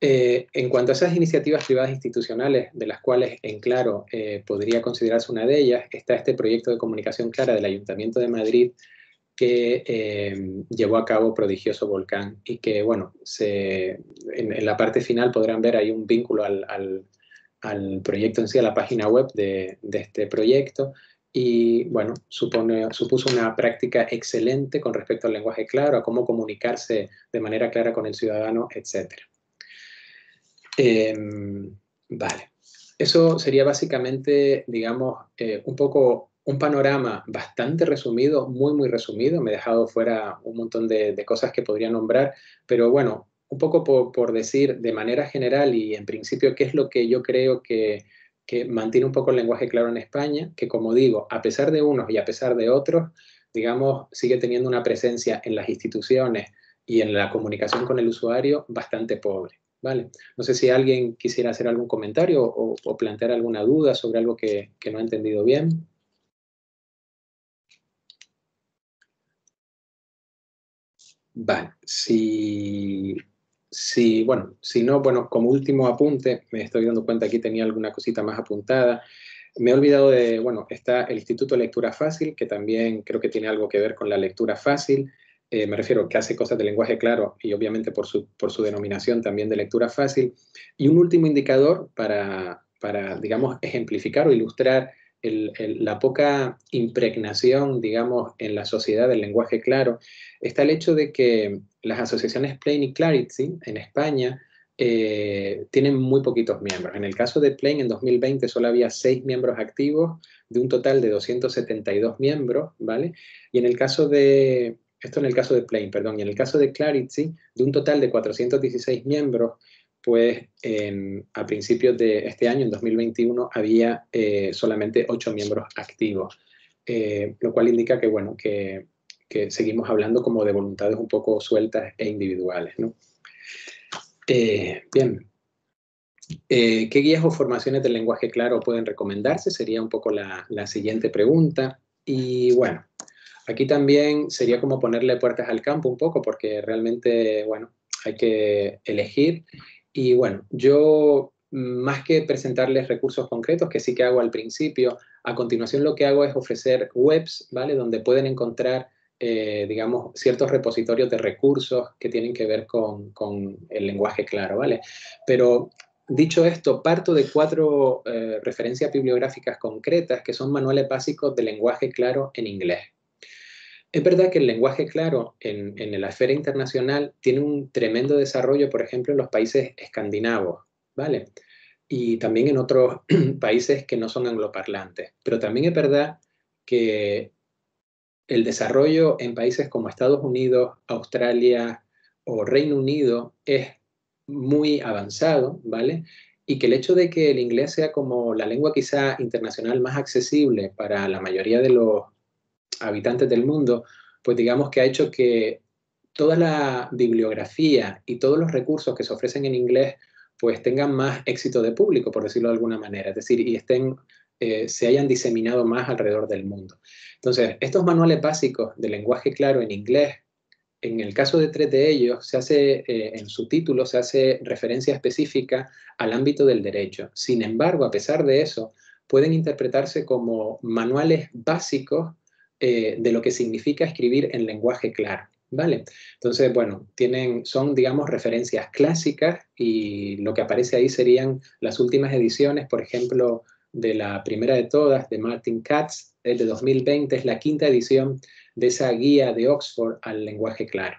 Eh, en cuanto a esas iniciativas privadas institucionales, de las cuales en Claro eh, podría considerarse una de ellas, está este proyecto de comunicación clara del Ayuntamiento de Madrid que eh, llevó a cabo Prodigioso Volcán y que, bueno, se, en, en la parte final podrán ver ahí un vínculo al, al, al proyecto en sí, a la página web de, de este proyecto. Y, bueno, supone, supuso una práctica excelente con respecto al lenguaje claro, a cómo comunicarse de manera clara con el ciudadano, etcétera. Eh, vale, eso sería básicamente, digamos, eh, un poco un panorama bastante resumido, muy, muy resumido. Me he dejado fuera un montón de, de cosas que podría nombrar, pero bueno, un poco por, por decir de manera general y en principio qué es lo que yo creo que, que mantiene un poco el lenguaje claro en España, que como digo, a pesar de unos y a pesar de otros, digamos, sigue teniendo una presencia en las instituciones y en la comunicación con el usuario bastante pobre. Vale. No sé si alguien quisiera hacer algún comentario o, o plantear alguna duda sobre algo que, que no ha entendido bien. Vale. Si, si, bueno, si no, bueno, como último apunte, me estoy dando cuenta aquí tenía alguna cosita más apuntada. Me he olvidado de, bueno, está el Instituto de Lectura Fácil, que también creo que tiene algo que ver con la lectura fácil. Eh, me refiero que hace cosas de lenguaje claro y obviamente por su, por su denominación también de lectura fácil. Y un último indicador para, para digamos, ejemplificar o ilustrar el, el, la poca impregnación, digamos, en la sociedad del lenguaje claro, está el hecho de que las asociaciones Plain y Clarity en España eh, tienen muy poquitos miembros. En el caso de Plain, en dos mil veinte solo había seis miembros activos, de un total de doscientos setenta y dos miembros, ¿vale? Y en el caso de... Esto en el caso de Plain, perdón. Y en el caso de Clarity, de un total de cuatrocientos dieciséis miembros, pues eh, a principios de este año, en dos mil veintiuno, había eh, solamente ocho miembros activos. Eh, lo cual indica que, bueno, que, que seguimos hablando como de voluntades un poco sueltas e individuales, ¿no? Eh, bien. Eh, ¿Qué guías o formaciones del lenguaje claro pueden recomendarse? Sería un poco la, la siguiente pregunta. Y, bueno... Aquí también sería como ponerle puertas al campo un poco, porque realmente, bueno, hay que elegir. Y bueno, yo más que presentarles recursos concretos, que sí que hago al principio, a continuación lo que hago es ofrecer webs, ¿vale? Donde pueden encontrar, eh, digamos, ciertos repositorios de recursos que tienen que ver con, con el lenguaje claro, ¿vale? Pero Dicho esto, parto de cuatro eh, referencias bibliográficas concretas que son manuales básicos de lenguaje claro en inglés. Es verdad que el lenguaje claro en, en la esfera internacional tiene un tremendo desarrollo, por ejemplo, en los países escandinavos, ¿vale? Y también en otros países que no son angloparlantes. Pero también es verdad que el desarrollo en países como Estados Unidos, Australia o Reino Unido es muy avanzado, ¿vale? Y que el hecho de que el inglés sea como la lengua quizá internacional más accesible para la mayoría de los habitantes del mundo, pues digamos que ha hecho que toda la bibliografía y todos los recursos que se ofrecen en inglés pues tengan más éxito de público, por decirlo de alguna manera, es decir, y estén, eh, se hayan diseminado más alrededor del mundo. Entonces, estos manuales básicos de lenguaje claro en inglés, en el caso de tres de ellos, se hace, eh, en su título se hace referencia específica al ámbito del derecho. Sin embargo, a pesar de eso, pueden interpretarse como manuales básicos eh, de lo que significa escribir en lenguaje claro, ¿vale? Entonces, bueno, tienen, son, digamos, referencias clásicas y lo que aparece ahí serían las últimas ediciones, por ejemplo, de la primera de todas, de Martin Katz, de dos mil veinte, es la quinta edición de esa guía de Oxford al lenguaje claro.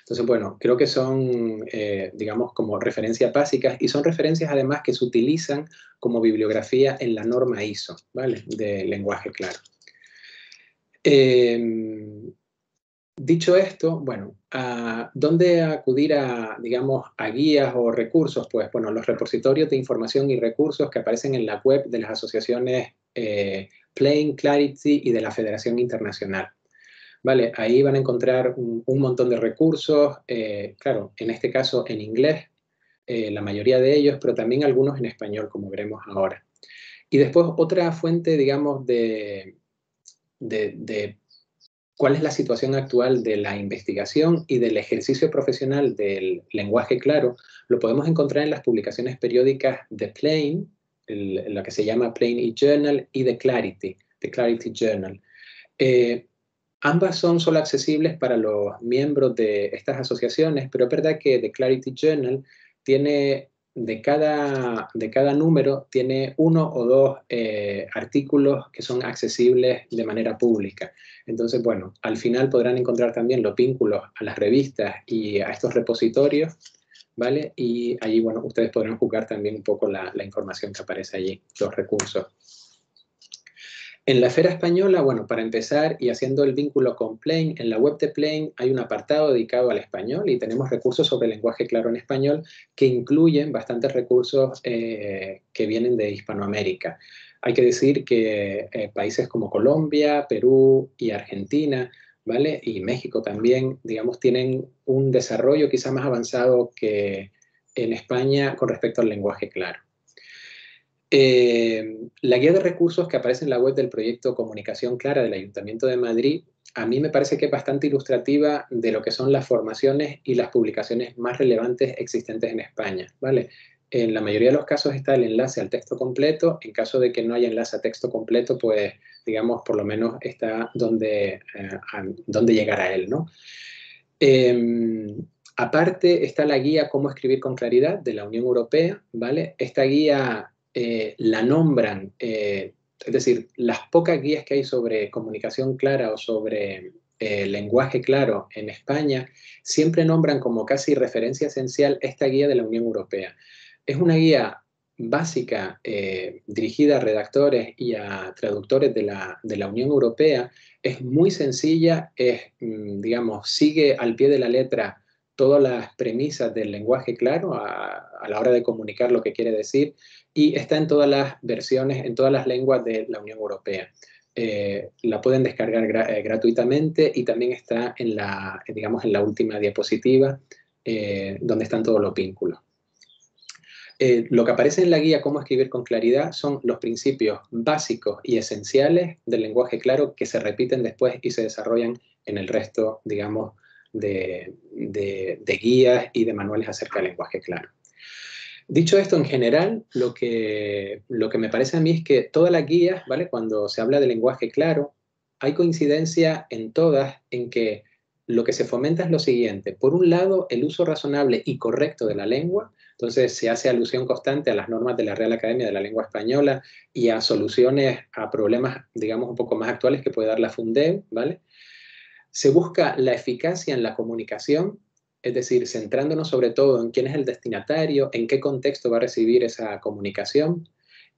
Entonces, bueno, creo que son, eh, digamos, como referencias básicas y son referencias además que se utilizan como bibliografía en la norma I S O, ¿vale?, de lenguaje claro. Eh, dicho esto, bueno, ¿a dónde acudir a, digamos, a guías o recursos? Pues, bueno, los repositorios de información y recursos que aparecen en la web de las asociaciones eh, Plain, Clarity y de la Federación Internacional. Vale, ahí van a encontrar un, un montón de recursos, eh, claro, en este caso en inglés, eh, la mayoría de ellos, pero también algunos en español, como veremos ahora. Y después otra fuente, digamos, de, de, de cuál es la situación actual de la investigación y del ejercicio profesional del lenguaje claro, lo podemos encontrar en las publicaciones periódicas de Plain, El, la que se llama Plain Journal y The Clarity, The Clarity Journal. Eh, ambas son solo accesibles para los miembros de estas asociaciones, pero es verdad que The Clarity Journal tiene, de cada, de cada número, tiene uno o dos eh, artículos que son accesibles de manera pública. Entonces, bueno, al final podrán encontrar también los vínculos a las revistas y a estos repositorios, ¿vale? Y allí, bueno, ustedes podrán juzgar también un poco la, la información que aparece allí, los recursos. En la esfera española, bueno, para empezar y haciendo el vínculo con Plain, en la web de Plain hay un apartado dedicado al español y tenemos recursos sobre lenguaje claro en español que incluyen bastantes recursos eh, que vienen de Hispanoamérica. Hay que decir que eh, países como Colombia, Perú y Argentina, ¿vale?, y México también, digamos, tienen un desarrollo quizá más avanzado que en España con respecto al lenguaje claro. Eh, la guía de recursos que aparece en la web del proyecto Comunicación Clara del Ayuntamiento de Madrid, a mí me parece que es bastante ilustrativa de lo que son las formaciones y las publicaciones más relevantes existentes en España, ¿vale? En la mayoría de los casos está el enlace al texto completo. En caso de que no haya enlace a texto completo, pues, digamos, por lo menos está donde, eh, a, donde llegar a él, ¿no? Eh, aparte está la guía Cómo escribir con claridad de la Unión Europea, ¿vale? Esta guía eh, la nombran, eh, es decir, las pocas guías que hay sobre comunicación clara o sobre Eh, lenguaje claro en España, siempre nombran como casi referencia esencial esta guía de la Unión Europea. Es una guía básica eh, dirigida a redactores y a traductores de la, de la Unión Europea. Es muy sencilla, es, digamos, sigue al pie de la letra todas las premisas del lenguaje claro a, a la hora de comunicar lo que quiere decir y está en todas las versiones, en todas las lenguas de la Unión Europea. Eh, la pueden descargar gra eh, gratuitamente y también está en la, digamos, en la última diapositiva eh, donde están todos los vínculos. Eh, lo que aparece en la guía Cómo escribir con claridad son los principios básicos y esenciales del lenguaje claro que se repiten después y se desarrollan en el resto, digamos, de, de, de guías y de manuales acerca del lenguaje claro. Dicho esto, en general, lo que, lo que me parece a mí es que todas las guías, ¿vale?, cuando se habla de lenguaje claro, hay coincidencia en todas en que lo que se fomenta es lo siguiente. Por un lado, el uso razonable y correcto de la lengua. Entonces, se hace alusión constante a las normas de la Real Academia de la Lengua Española y a soluciones a problemas, digamos, un poco más actuales que puede dar la Fundeu, ¿vale? Se busca la eficacia en la comunicación, es decir, centrándonos sobre todo en quién es el destinatario, en qué contexto va a recibir esa comunicación.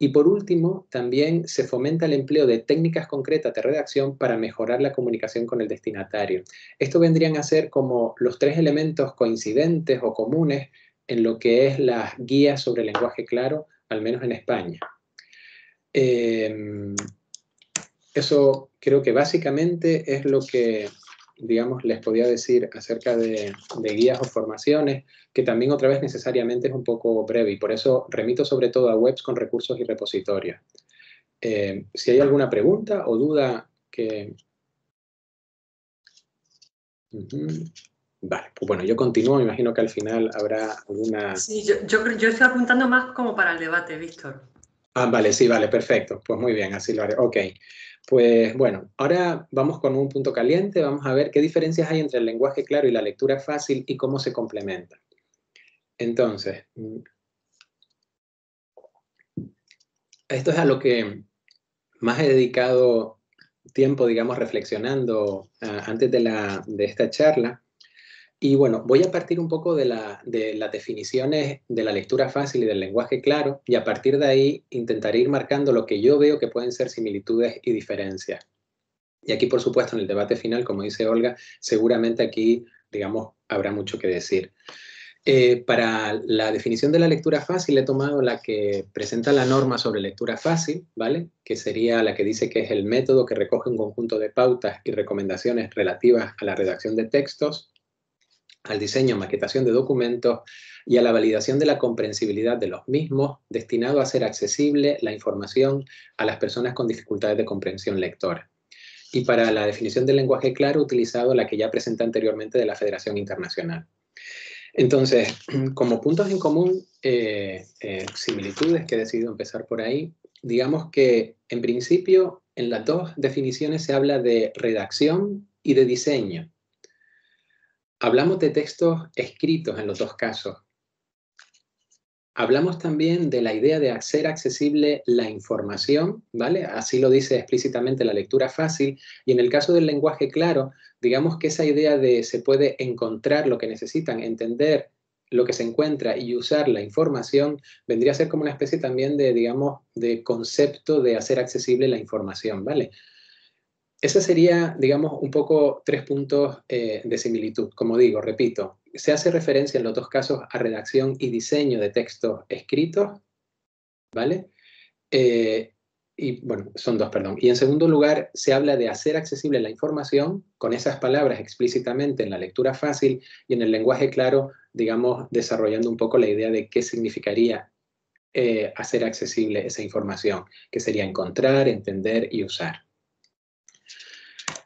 Y por último, también se fomenta el empleo de técnicas concretas de redacción para mejorar la comunicación con el destinatario. Esto vendrían a ser como los tres elementos coincidentes o comunes en lo que es las guías sobre lenguaje claro, al menos en España. Eh, eso creo que básicamente es lo que, digamos, les podía decir acerca de, de guías o formaciones, que también otra vez necesariamente es un poco breve y por eso remito sobre todo a webs con recursos y repositorios. Eh, si hay alguna pregunta o duda que... Uh-huh. Vale, pues bueno, yo continúo, me imagino que al final habrá alguna... Sí, yo, yo, yo estoy apuntando más como para el debate, Víctor. Ah, vale, sí, vale, perfecto. Pues muy bien, así lo haré. Ok. Pues bueno, ahora vamos con un punto caliente, vamos a ver qué diferencias hay entre el lenguaje claro y la lectura fácil y cómo se complementan. Entonces, esto es a lo que más he dedicado tiempo, digamos, reflexionando uh, antes de, la, de esta charla. Y bueno, voy a partir un poco de, la, de las definiciones de la lectura fácil y del lenguaje claro, y a partir de ahí intentaré ir marcando lo que yo veo que pueden ser similitudes y diferencias. Y aquí, por supuesto, en el debate final, como dice Olga, seguramente aquí, digamos, habrá mucho que decir. Eh, para la definición de la lectura fácil he tomado la que presenta la norma sobre lectura fácil, ¿vale? Que sería la que dice que es el método que recoge un conjunto de pautas y recomendaciones relativas a la redacción de textos, al diseño y maquetación de documentos y a la validación de la comprensibilidad de los mismos, destinado a hacer accesible la información a las personas con dificultades de comprensión lectora. Y para la definición del lenguaje claro, he utilizado la que ya presenté anteriormente de la Federación Internacional. Entonces, como puntos en común, eh, eh, similitudes, que he decidido empezar por ahí, digamos que, en principio, en las dos definiciones se habla de redacción y de diseño. Hablamos de textos escritos en los dos casos. Hablamos también de la idea de hacer accesible la información, ¿vale? Así lo dice explícitamente la lectura fácil. Y en el caso del lenguaje claro, digamos que esa idea de se puede encontrar lo que necesitan, entender lo que se encuentra y usar la información, vendría a ser como una especie también de, digamos, de concepto de hacer accesible la información, ¿vale? Ese sería, digamos, un poco tres puntos eh, de similitud. Como digo, repito, se hace referencia en los dos casos a redacción y diseño de textos escritos, ¿vale? Eh, y, bueno, son dos, perdón. Y en segundo lugar, se habla de hacer accesible la información con esas palabras explícitamente en la lectura fácil y en el lenguaje claro, digamos, desarrollando un poco la idea de qué significaría eh, hacer accesible esa información, que sería encontrar, entender y usar.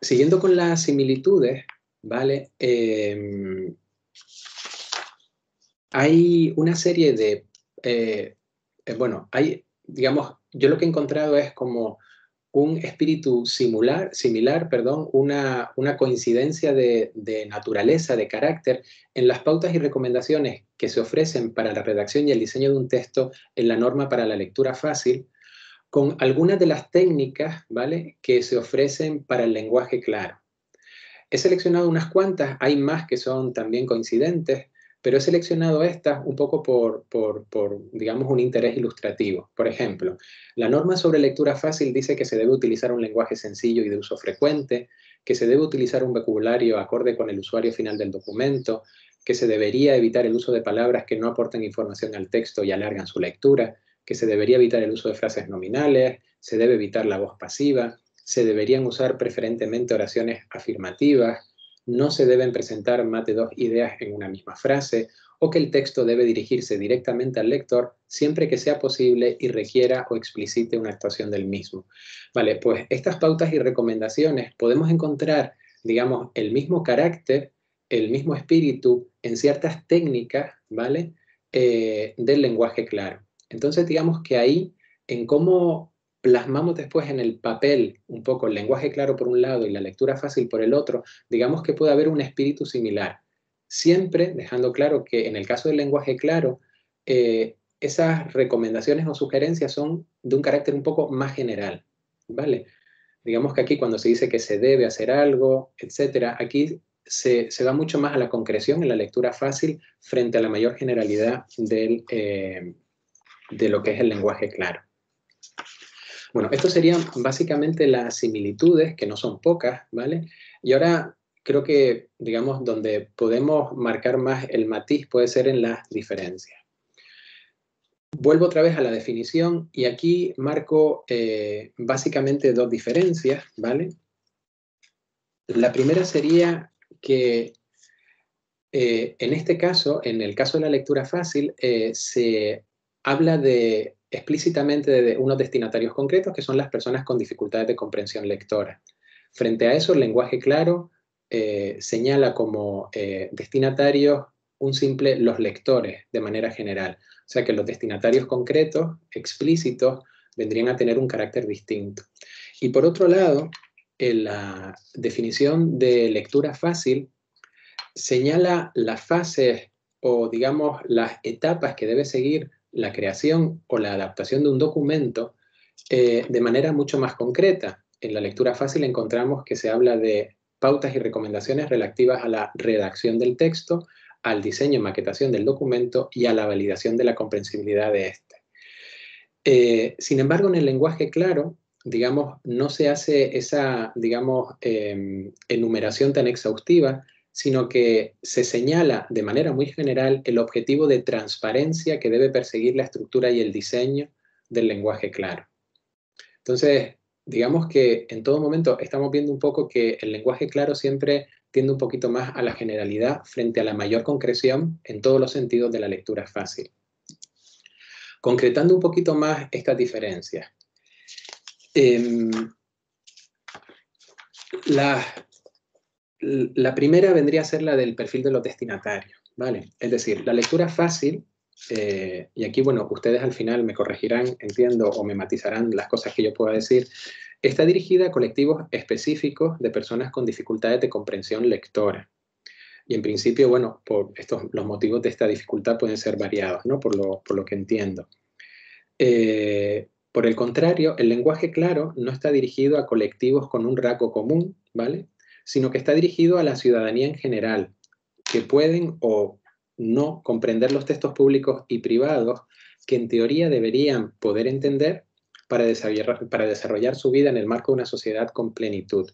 Siguiendo con las similitudes, ¿vale? Eh, hay una serie de, eh, eh, bueno, hay, digamos, yo lo que he encontrado es como un espíritu similar, similar perdón, una, una coincidencia de, de naturaleza, de carácter, en las pautas y recomendaciones que se ofrecen para la redacción y el diseño de un texto en la norma para la lectura fácil, con algunas de las técnicas, ¿vale?, que se ofrecen para el lenguaje claro. He seleccionado unas cuantas, hay más que son también coincidentes, pero he seleccionado estas un poco por, por, por, digamos, un interés ilustrativo. Por ejemplo, la norma sobre lectura fácil dice que se debe utilizar un lenguaje sencillo y de uso frecuente, que se debe utilizar un vocabulario acorde con el usuario final del documento, que se debería evitar el uso de palabras que no aportan información al texto y alargan su lectura, que se debería evitar el uso de frases nominales, se debe evitar la voz pasiva, se deberían usar preferentemente oraciones afirmativas, no se deben presentar más de dos ideas en una misma frase, o que el texto debe dirigirse directamente al lector siempre que sea posible y requiera o explicite una actuación del mismo. Vale, pues estas pautas y recomendaciones podemos encontrar, digamos, el mismo carácter, el mismo espíritu en ciertas técnicas, ¿vale?, eh, del lenguaje claro. Entonces, digamos que ahí, en cómo plasmamos después en el papel un poco el lenguaje claro por un lado y la lectura fácil por el otro, digamos que puede haber un espíritu similar. Siempre dejando claro que en el caso del lenguaje claro, eh, esas recomendaciones o sugerencias son de un carácter un poco más general, ¿vale? Digamos que aquí cuando se dice que se debe hacer algo, etcétera, aquí se, se va mucho más a la concreción en la lectura fácil frente a la mayor generalidad del, eh, de lo que es el lenguaje claro. Bueno, estos serían básicamente las similitudes, que no son pocas, ¿vale? Y ahora creo que, digamos, donde podemos marcar más el matiz puede ser en las diferencias. Vuelvo otra vez a la definición y aquí marco eh, básicamente dos diferencias, ¿vale? La primera sería que eh, en este caso, en el caso de la lectura fácil, eh, se habla de explícitamente de unos destinatarios concretos que son las personas con dificultades de comprensión lectora. Frente a eso, el lenguaje claro eh, señala como eh, destinatarios un simple los lectores de manera general. O sea que los destinatarios concretos, explícitos, vendrían a tener un carácter distinto. Y por otro lado, en la definición de lectura fácil señala las fases o digamos las etapas que debe seguir la creación o la adaptación de un documento eh, de manera mucho más concreta. En la lectura fácil encontramos que se habla de pautas y recomendaciones relativas a la redacción del texto, al diseño y maquetación del documento y a la validación de la comprensibilidad de este. Eh, sin embargo, en el lenguaje claro, digamos, no se hace esa, digamos, eh, enumeración tan exhaustiva, sino que se señala de manera muy general el objetivo de transparencia que debe perseguir la estructura y el diseño del lenguaje claro. Entonces, digamos que en todo momento estamos viendo un poco que el lenguaje claro siempre tiende un poquito más a la generalidad frente a la mayor concreción en todos los sentidos de la lectura fácil. Concretando un poquito más estas diferencias. Eh, las... La primera vendría a ser la del perfil de los destinatarios, ¿vale? Es decir, la lectura fácil, eh, y aquí, bueno, ustedes al final me corregirán, entiendo, o me matizarán las cosas que yo pueda decir, está dirigida a colectivos específicos de personas con dificultades de comprensión lectora. Y en principio, bueno, por estos, los motivos de esta dificultad pueden ser variados, ¿no? Por lo, por lo que entiendo. Eh, por el contrario, el lenguaje claro no está dirigido a colectivos con un rasgo común, ¿vale? Sino que está dirigido a la ciudadanía en general, que pueden o no comprender los textos públicos y privados que en teoría deberían poder entender para desarrollar, para desarrollar su vida en el marco de una sociedad con plenitud.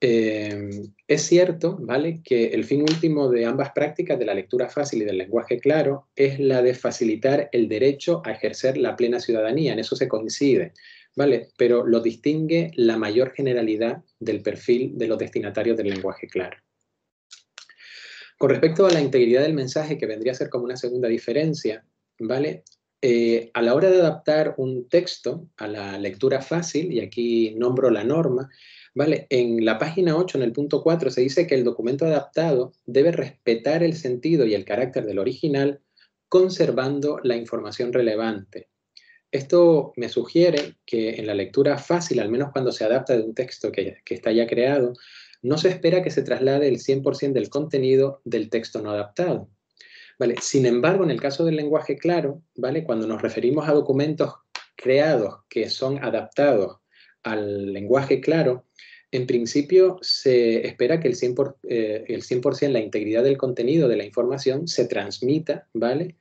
Eh, es cierto, ¿vale?, que el fin último de ambas prácticas, de la lectura fácil y del lenguaje claro, es la de facilitar el derecho a ejercer la plena ciudadanía, en eso se coincide. ¿Vale? Pero lo distingue la mayor generalidad del perfil de los destinatarios del lenguaje claro. Con respecto a la integridad del mensaje, que vendría a ser como una segunda diferencia, ¿vale? Eh, a la hora de adaptar un texto a la lectura fácil, y aquí nombro la norma, ¿vale? En la página ocho, en el punto cuatro, se dice que el documento adaptado debe respetar el sentido y el carácter del original, conservando la información relevante. Esto me sugiere que en la lectura fácil, al menos cuando se adapta de un texto que, que está ya creado, no se espera que se traslade el cien por ciento del contenido del texto no adaptado. ¿Vale? Sin embargo, en el caso del lenguaje claro, ¿vale?, cuando nos referimos a documentos creados que son adaptados al lenguaje claro, en principio se espera que el cien por ciento, eh, el cien por ciento la integridad del contenido de la información se transmita, ¿vale?,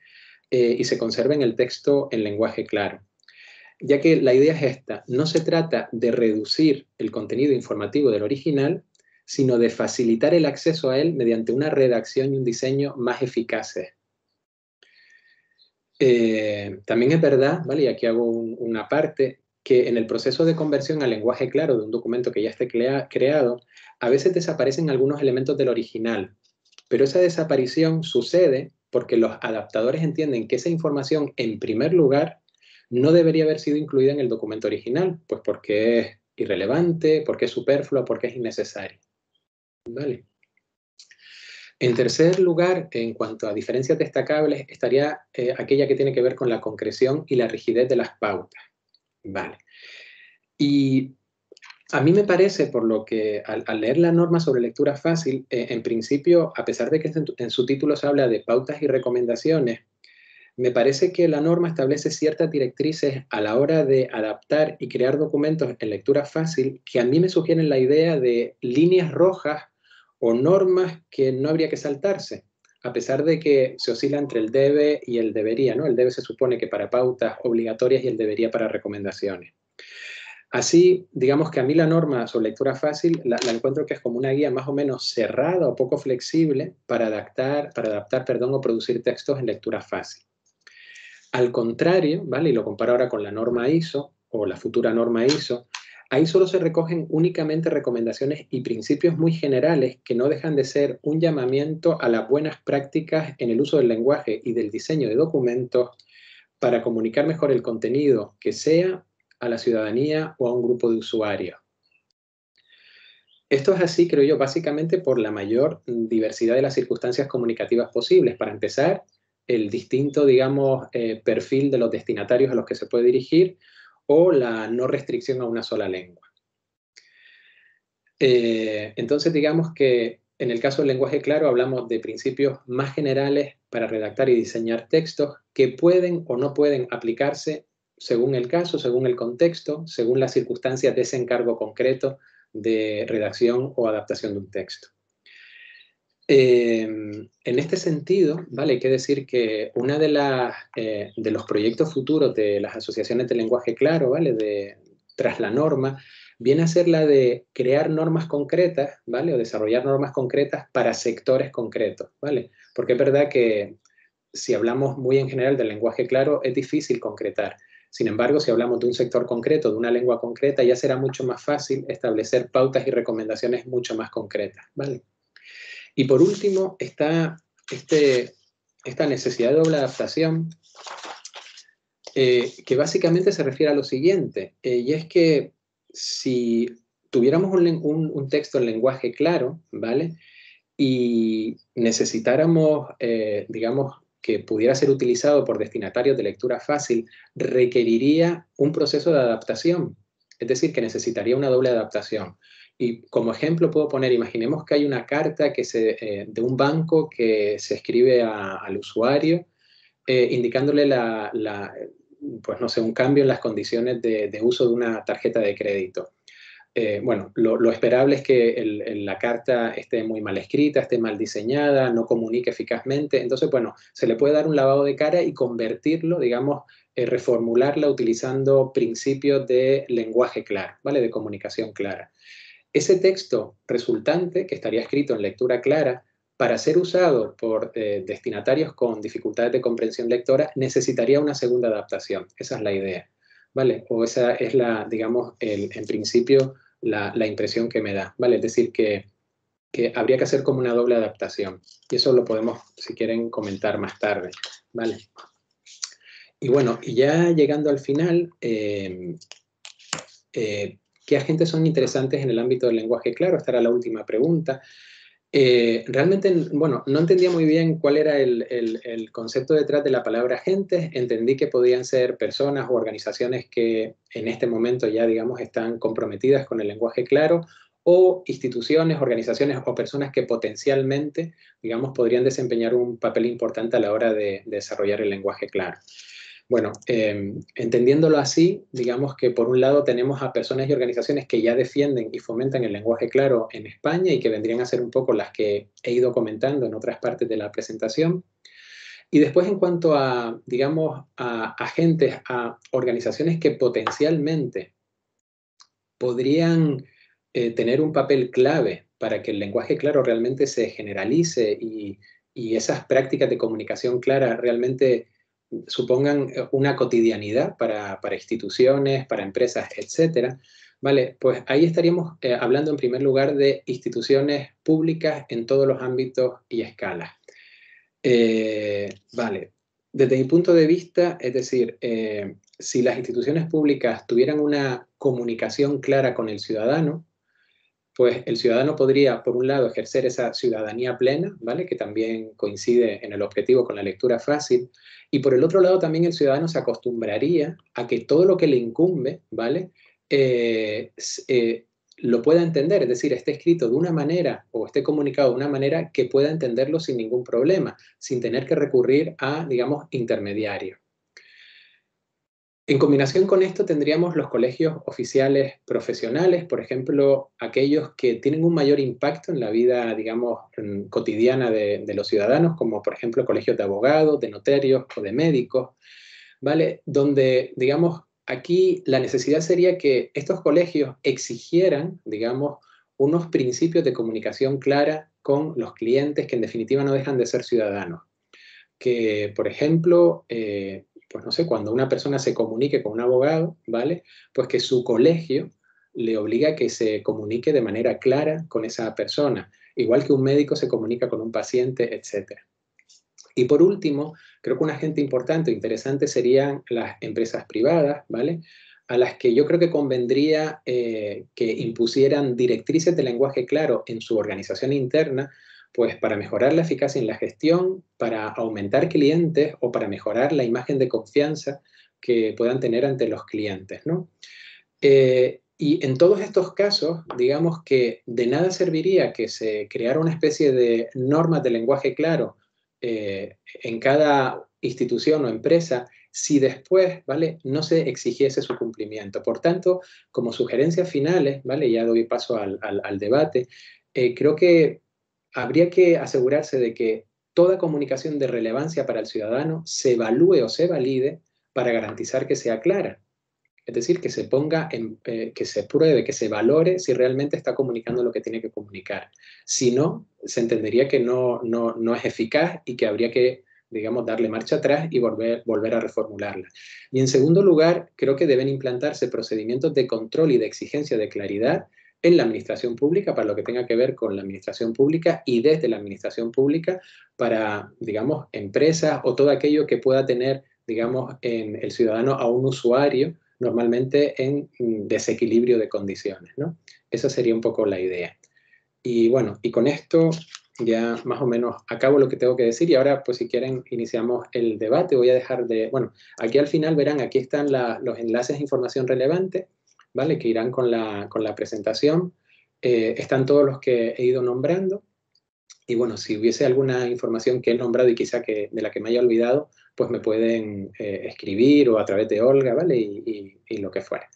Eh, y se conserva en el texto en lenguaje claro. Ya que la idea es esta, no se trata de reducir el contenido informativo del original, sino de facilitar el acceso a él mediante una redacción y un diseño más eficaces. Eh, también es verdad, ¿vale?, y aquí hago un, una parte, que en el proceso de conversión al lenguaje claro de un documento que ya esté crea- creado, a veces desaparecen algunos elementos del original, pero esa desaparición sucede porque los adaptadores entienden que esa información, en primer lugar, no debería haber sido incluida en el documento original, pues porque es irrelevante, porque es superflua, porque es innecesaria. ¿Vale? En tercer lugar, en cuanto a diferencias destacables, estaría eh, aquella que tiene que ver con la concreción y la rigidez de las pautas. Vale. Y a mí me parece, por lo que al, al leer la norma sobre lectura fácil, eh, en principio, a pesar de que en, en su título se habla de pautas y recomendaciones, me parece que la norma establece ciertas directrices a la hora de adaptar y crear documentos en lectura fácil que a mí me sugieren la idea de líneas rojas o normas que no habría que saltarse, a pesar de que se oscila entre el debe y el debería, ¿no? El debe se supone que para pautas obligatorias y el debería para recomendaciones. Así, digamos que a mí la norma sobre lectura fácil la, la encuentro que es como una guía más o menos cerrada o poco flexible para adaptar, para adaptar perdón, o producir textos en lectura fácil. Al contrario, ¿vale? Y lo comparo ahora con la norma I S O o la futura norma I S O, ahí solo se recogen únicamente recomendaciones y principios muy generales que no dejan de ser un llamamiento a las buenas prácticas en el uso del lenguaje y del diseño de documentos para comunicar mejor el contenido que sea a la ciudadanía o a un grupo de usuarios. Esto es así, creo yo, básicamente por la mayor diversidad de las circunstancias comunicativas posibles. Para empezar, el distinto, digamos, eh, perfil de los destinatarios a los que se puede dirigir o la no restricción a una sola lengua. Eh, entonces, digamos que en el caso del lenguaje claro hablamos de principios más generales para redactar y diseñar textos que pueden o no pueden aplicarse según el caso, según el contexto, según las circunstancias de ese encargo concreto de redacción o adaptación de un texto. Eh, en este sentido, ¿vale? Hay que decir que uno de, eh, de los proyectos futuros de las asociaciones de lenguaje claro, ¿vale? De, tras la norma, viene a ser la de crear normas concretas, ¿vale? O desarrollar normas concretas para sectores concretos, ¿vale? Porque es verdad que si hablamos muy en general del lenguaje claro, es difícil concretar. Sin embargo, si hablamos de un sector concreto, de una lengua concreta, ya será mucho más fácil establecer pautas y recomendaciones mucho más concretas, ¿vale? Y por último, está este, esta necesidad de doble adaptación, eh, que básicamente se refiere a lo siguiente, eh, y es que si tuviéramos un, un, un texto en lenguaje claro, ¿vale? Y necesitáramos, eh, digamos, que pudiera ser utilizado por destinatarios de lectura fácil, requeriría un proceso de adaptación, es decir, que necesitaría una doble adaptación. Y como ejemplo puedo poner, imaginemos que hay una carta que se, eh, de un banco que se escribe a, al usuario eh, indicándole la, la, pues no sé, un cambio en las condiciones de, de uso de una tarjeta de crédito. Eh, bueno, lo, lo esperable es que el, el, la carta esté muy mal escrita, esté mal diseñada, no comunique eficazmente. Entonces, bueno, se le puede dar un lavado de cara y convertirlo, digamos, eh, reformularla utilizando principios de lenguaje claro, ¿vale? De comunicación clara. Ese texto resultante, que estaría escrito en lectura clara, para ser usado por eh, destinatarios con dificultades de comprensión lectora, necesitaría una segunda adaptación. Esa es la idea, ¿vale? O esa es la, digamos, el, en principio, la, la impresión que me da, ¿vale? Es decir, que, que habría que hacer como una doble adaptación. Y eso lo podemos, si quieren, comentar más tarde, ¿vale? Y bueno, y ya llegando al final, eh, eh, ¿qué agentes son interesantes en el ámbito del lenguaje claro? Esta era la última pregunta. Eh, realmente, bueno, no entendía muy bien cuál era el, el, el concepto detrás de la palabra agentes. Entendí que podían ser personas o organizaciones que en este momento ya, digamos, están comprometidas con el lenguaje claro, o instituciones, organizaciones o personas que potencialmente, digamos, podrían desempeñar un papel importante a la hora de, de desarrollar el lenguaje claro. Bueno, eh, entendiéndolo así, digamos que por un lado tenemos a personas y organizaciones que ya defienden y fomentan el lenguaje claro en España y que vendrían a ser un poco las que he ido comentando en otras partes de la presentación. Y después en cuanto a, digamos, a agentes, a organizaciones que potencialmente podrían eh, tener un papel clave para que el lenguaje claro realmente se generalice y, y esas prácticas de comunicación clara realmente supongan una cotidianidad para, para instituciones, para empresas, etcétera, ¿vale? Pues ahí estaríamos eh, hablando en primer lugar de instituciones públicas en todos los ámbitos y escalas. Eh, vale, desde mi punto de vista, es decir, eh, si las instituciones públicas tuvieran una comunicación clara con el ciudadano, pues el ciudadano podría, por un lado, ejercer esa ciudadanía plena, ¿vale?, que también coincide en el objetivo con la lectura fácil, y por el otro lado también el ciudadano se acostumbraría a que todo lo que le incumbe, ¿vale?, eh, eh, lo pueda entender, es decir, esté escrito de una manera o esté comunicado de una manera que pueda entenderlo sin ningún problema, sin tener que recurrir a, digamos, intermediarios. En combinación con esto tendríamos los colegios oficiales profesionales, por ejemplo, aquellos que tienen un mayor impacto en la vida, digamos, cotidiana de, de los ciudadanos, como por ejemplo colegios de abogados, de notarios o de médicos, ¿vale? Donde, digamos, aquí la necesidad sería que estos colegios exigieran, digamos, unos principios de comunicación clara con los clientes que en definitiva no dejan de ser ciudadanos. Que, por ejemplo, eh, pues no sé, cuando una persona se comunique con un abogado, ¿vale?, pues que su colegio le obliga a que se comunique de manera clara con esa persona, igual que un médico se comunica con un paciente, etcétera. Y por último, creo que un agente importante o interesante serían las empresas privadas, ¿vale?, a las que yo creo que convendría eh, que impusieran directrices de lenguaje claro en su organización interna, pues para mejorar la eficacia en la gestión, para aumentar clientes o para mejorar la imagen de confianza que puedan tener ante los clientes, ¿no? Eh, y en todos estos casos, digamos que de nada serviría que se creara una especie de normas de lenguaje claro eh, en cada institución o empresa si después, ¿vale?, no se exigiese su cumplimiento. Por tanto, como sugerencias finales, ¿vale?, ya doy paso al, al, al debate, eh, creo que habría que asegurarse de que toda comunicación de relevancia para el ciudadano se evalúe o se valide para garantizar que sea clara. Es decir, que se ponga, en, eh, que se pruebe, que se valore si realmente está comunicando lo que tiene que comunicar. Si no, se entendería que no, no, no es eficaz y que habría que, digamos, darle marcha atrás y volver, volver a reformularla. Y en segundo lugar, creo que deben implantarse procedimientos de control y de exigencia de claridad en la administración pública, para lo que tenga que ver con la administración pública y desde la administración pública para, digamos, empresas o todo aquello que pueda tener, digamos, en el ciudadano a un usuario normalmente en desequilibrio de condiciones, ¿no? Esa sería un poco la idea. Y bueno, y con esto ya más o menos acabo lo que tengo que decir y ahora, pues si quieren, iniciamos el debate. Voy a dejar de, bueno, aquí al final verán, aquí están la, los enlaces de información relevante, ¿vale?, que irán con la, con la presentación. Eh, están todos los que he ido nombrando. Y bueno, si hubiese alguna información que he nombrado y quizá que, de la que me haya olvidado, pues me pueden eh, escribir o a través de Olga, ¿vale?, y, y, y lo que fuera.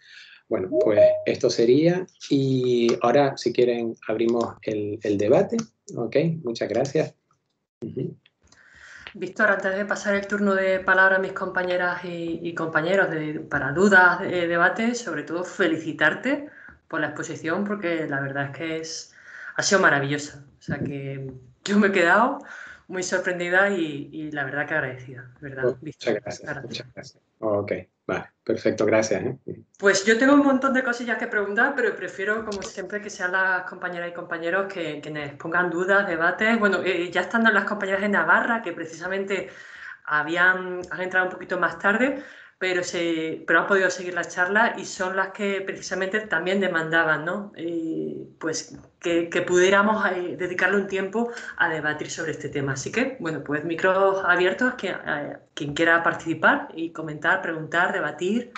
Bueno, pues esto sería. Y ahora, si quieren, abrimos el, el debate. Ok, muchas gracias. Uh-huh. Víctor, antes de pasar el turno de palabra a mis compañeras y, y compañeros de, para dudas, de, debate, sobre todo felicitarte por la exposición, porque la verdad es que es, ha sido maravillosa. O sea que yo me he quedado muy sorprendida y, y la verdad que agradecida, ¿verdad? Muchas Víctor, gracias, gracias, muchas gracias. Ok, vale, perfecto, gracias, ¿eh? Pues yo tengo un montón de cosillas que preguntar, pero prefiero, como siempre, que sean las compañeras y compañeros que quienes pongan dudas, debates. Bueno, eh, ya están las compañeras de Navarra, que precisamente habían, han entrado un poquito más tarde, pero, se, pero han podido seguir la charla y son las que precisamente también demandaban, ¿no? Eh, pues que, que pudiéramos eh, dedicarle un tiempo a debatir sobre este tema. Así que, bueno, pues micros abiertos que, a quien quiera participar y comentar, preguntar, debatir.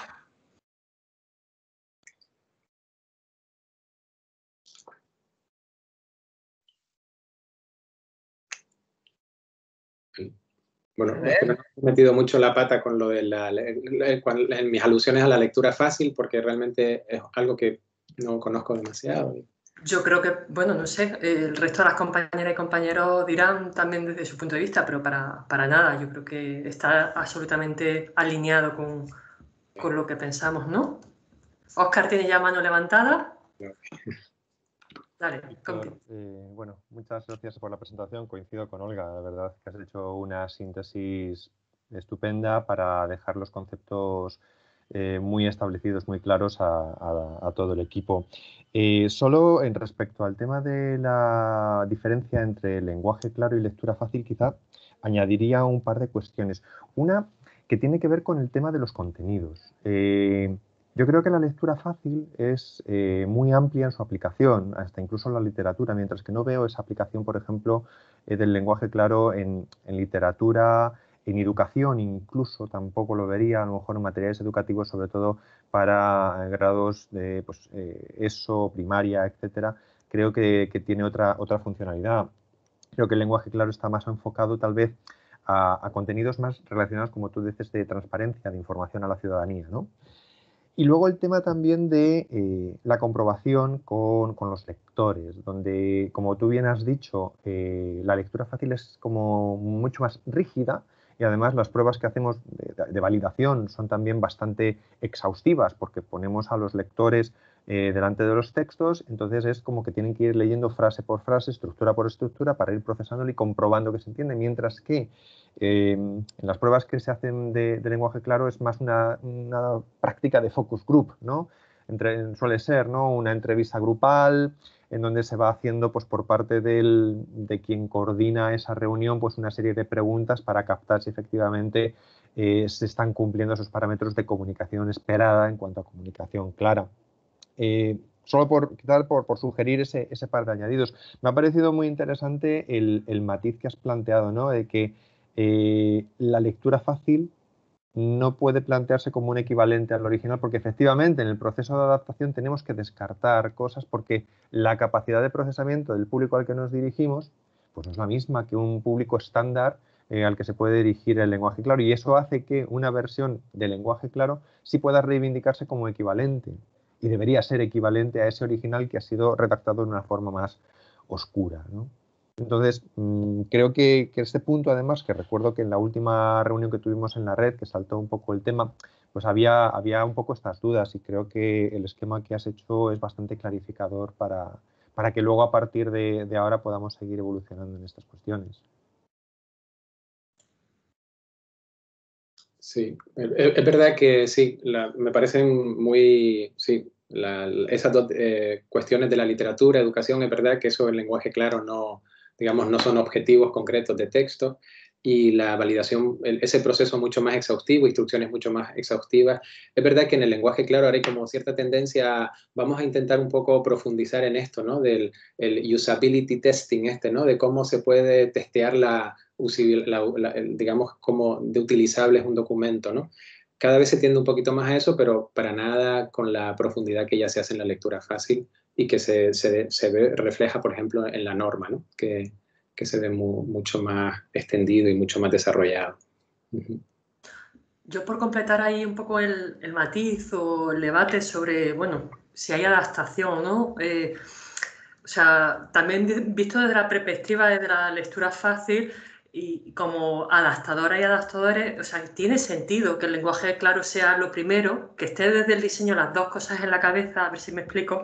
Bueno, es que no he metido mucho la pata con lo de la, la, la, la, mis alusiones a la lectura fácil, porque realmente es algo que no conozco demasiado. Yo creo que, bueno, no sé, el resto de las compañeras y compañeros dirán también desde su punto de vista, pero para, para nada, yo creo que está absolutamente alineado con, con lo que pensamos, ¿no? Oscar tiene ya mano levantada. No. Dale, eh, bueno, muchas gracias por la presentación. Coincido con Olga, la verdad que has hecho una síntesis estupenda para dejar los conceptos eh, muy establecidos, muy claros a, a, a todo el equipo. Eh, solo en respecto al tema de la diferencia entre lenguaje claro y lectura fácil, quizá añadiría un par de cuestiones. Una que tiene que ver con el tema de los contenidos. Eh, Yo creo que la lectura fácil es eh, muy amplia en su aplicación, hasta incluso en la literatura, mientras que no veo esa aplicación, por ejemplo, eh, del lenguaje claro en, en literatura, en educación, incluso tampoco lo vería, a lo mejor en materiales educativos, sobre todo para grados de pues, eh, ESO, primaria, etcétera. Creo que, que tiene otra, otra funcionalidad. Creo que el lenguaje claro está más enfocado tal vez a, a contenidos más relacionados, como tú dices, de transparencia, de información a la ciudadanía, ¿no? Y luego el tema también de eh, la comprobación con, con los lectores, donde, como tú bien has dicho, eh, la lectura fácil es como mucho más rígida y además las pruebas que hacemos de, de validación son también bastante exhaustivas porque ponemos a los lectores eh, delante de los textos, entonces es como que tienen que ir leyendo frase por frase, estructura por estructura para ir procesándolo y comprobando que se entiende, mientras que Eh, en las pruebas que se hacen de, de lenguaje claro es más una, una práctica de focus group, ¿no? Entre, suele ser, ¿no?, una entrevista grupal en donde se va haciendo pues, por parte del, de quien coordina esa reunión pues, una serie de preguntas para captar si efectivamente eh, se están cumpliendo esos parámetros de comunicación esperada en cuanto a comunicación clara. Eh, Solo por, quizás por, por sugerir ese, ese par de añadidos. Me ha parecido muy interesante el, el matiz que has planteado, ¿no?, de que Eh, la lectura fácil no puede plantearse como un equivalente al original porque efectivamente en el proceso de adaptación tenemos que descartar cosas porque la capacidad de procesamiento del público al que nos dirigimos pues no es la misma que un público estándar eh, al que se puede dirigir el lenguaje claro, y eso hace que una versión de lenguaje claro sí pueda reivindicarse como equivalente y debería ser equivalente a ese original que ha sido redactado de una forma más oscura, ¿no? Entonces, creo que, que este punto, además, que recuerdo que en la última reunión que tuvimos en la red, que saltó un poco el tema, pues había, había un poco estas dudas y creo que el esquema que has hecho es bastante clarificador para, para que luego a partir de, de ahora podamos seguir evolucionando en estas cuestiones. Sí, es, es verdad que sí, la, me parecen muy... sí. La, esas dos eh, cuestiones de la literatura, educación, es verdad que eso el lenguaje claro no, digamos, no son objetivos concretos de texto, y la validación, el, ese proceso mucho más exhaustivo, instrucciones mucho más exhaustivas. Es verdad que en el lenguaje claro ahora hay como cierta tendencia, vamos a intentar un poco profundizar en esto, ¿no? Del el usability testing este, ¿no? De cómo se puede testear la, la, la el, digamos, como de utilizable es un documento, ¿no? Cada vez se tiende un poquito más a eso, pero para nada con la profundidad que ya se hace en la lectura fácil y que se, se, se ve, refleja, por ejemplo, en la norma, ¿no? Que, que se ve mu, mucho más extendido y mucho más desarrollado. Uh-huh. Yo, por completar ahí un poco el, el matiz o el debate sobre, bueno, si hay adaptación, ¿no? Eh, o sea, también visto desde la perspectiva de la lectura fácil, y como adaptadoras y adaptadores, o sea, tiene sentido que el lenguaje claro sea lo primero, que esté desde el diseño las dos cosas en la cabeza, a ver si me explico,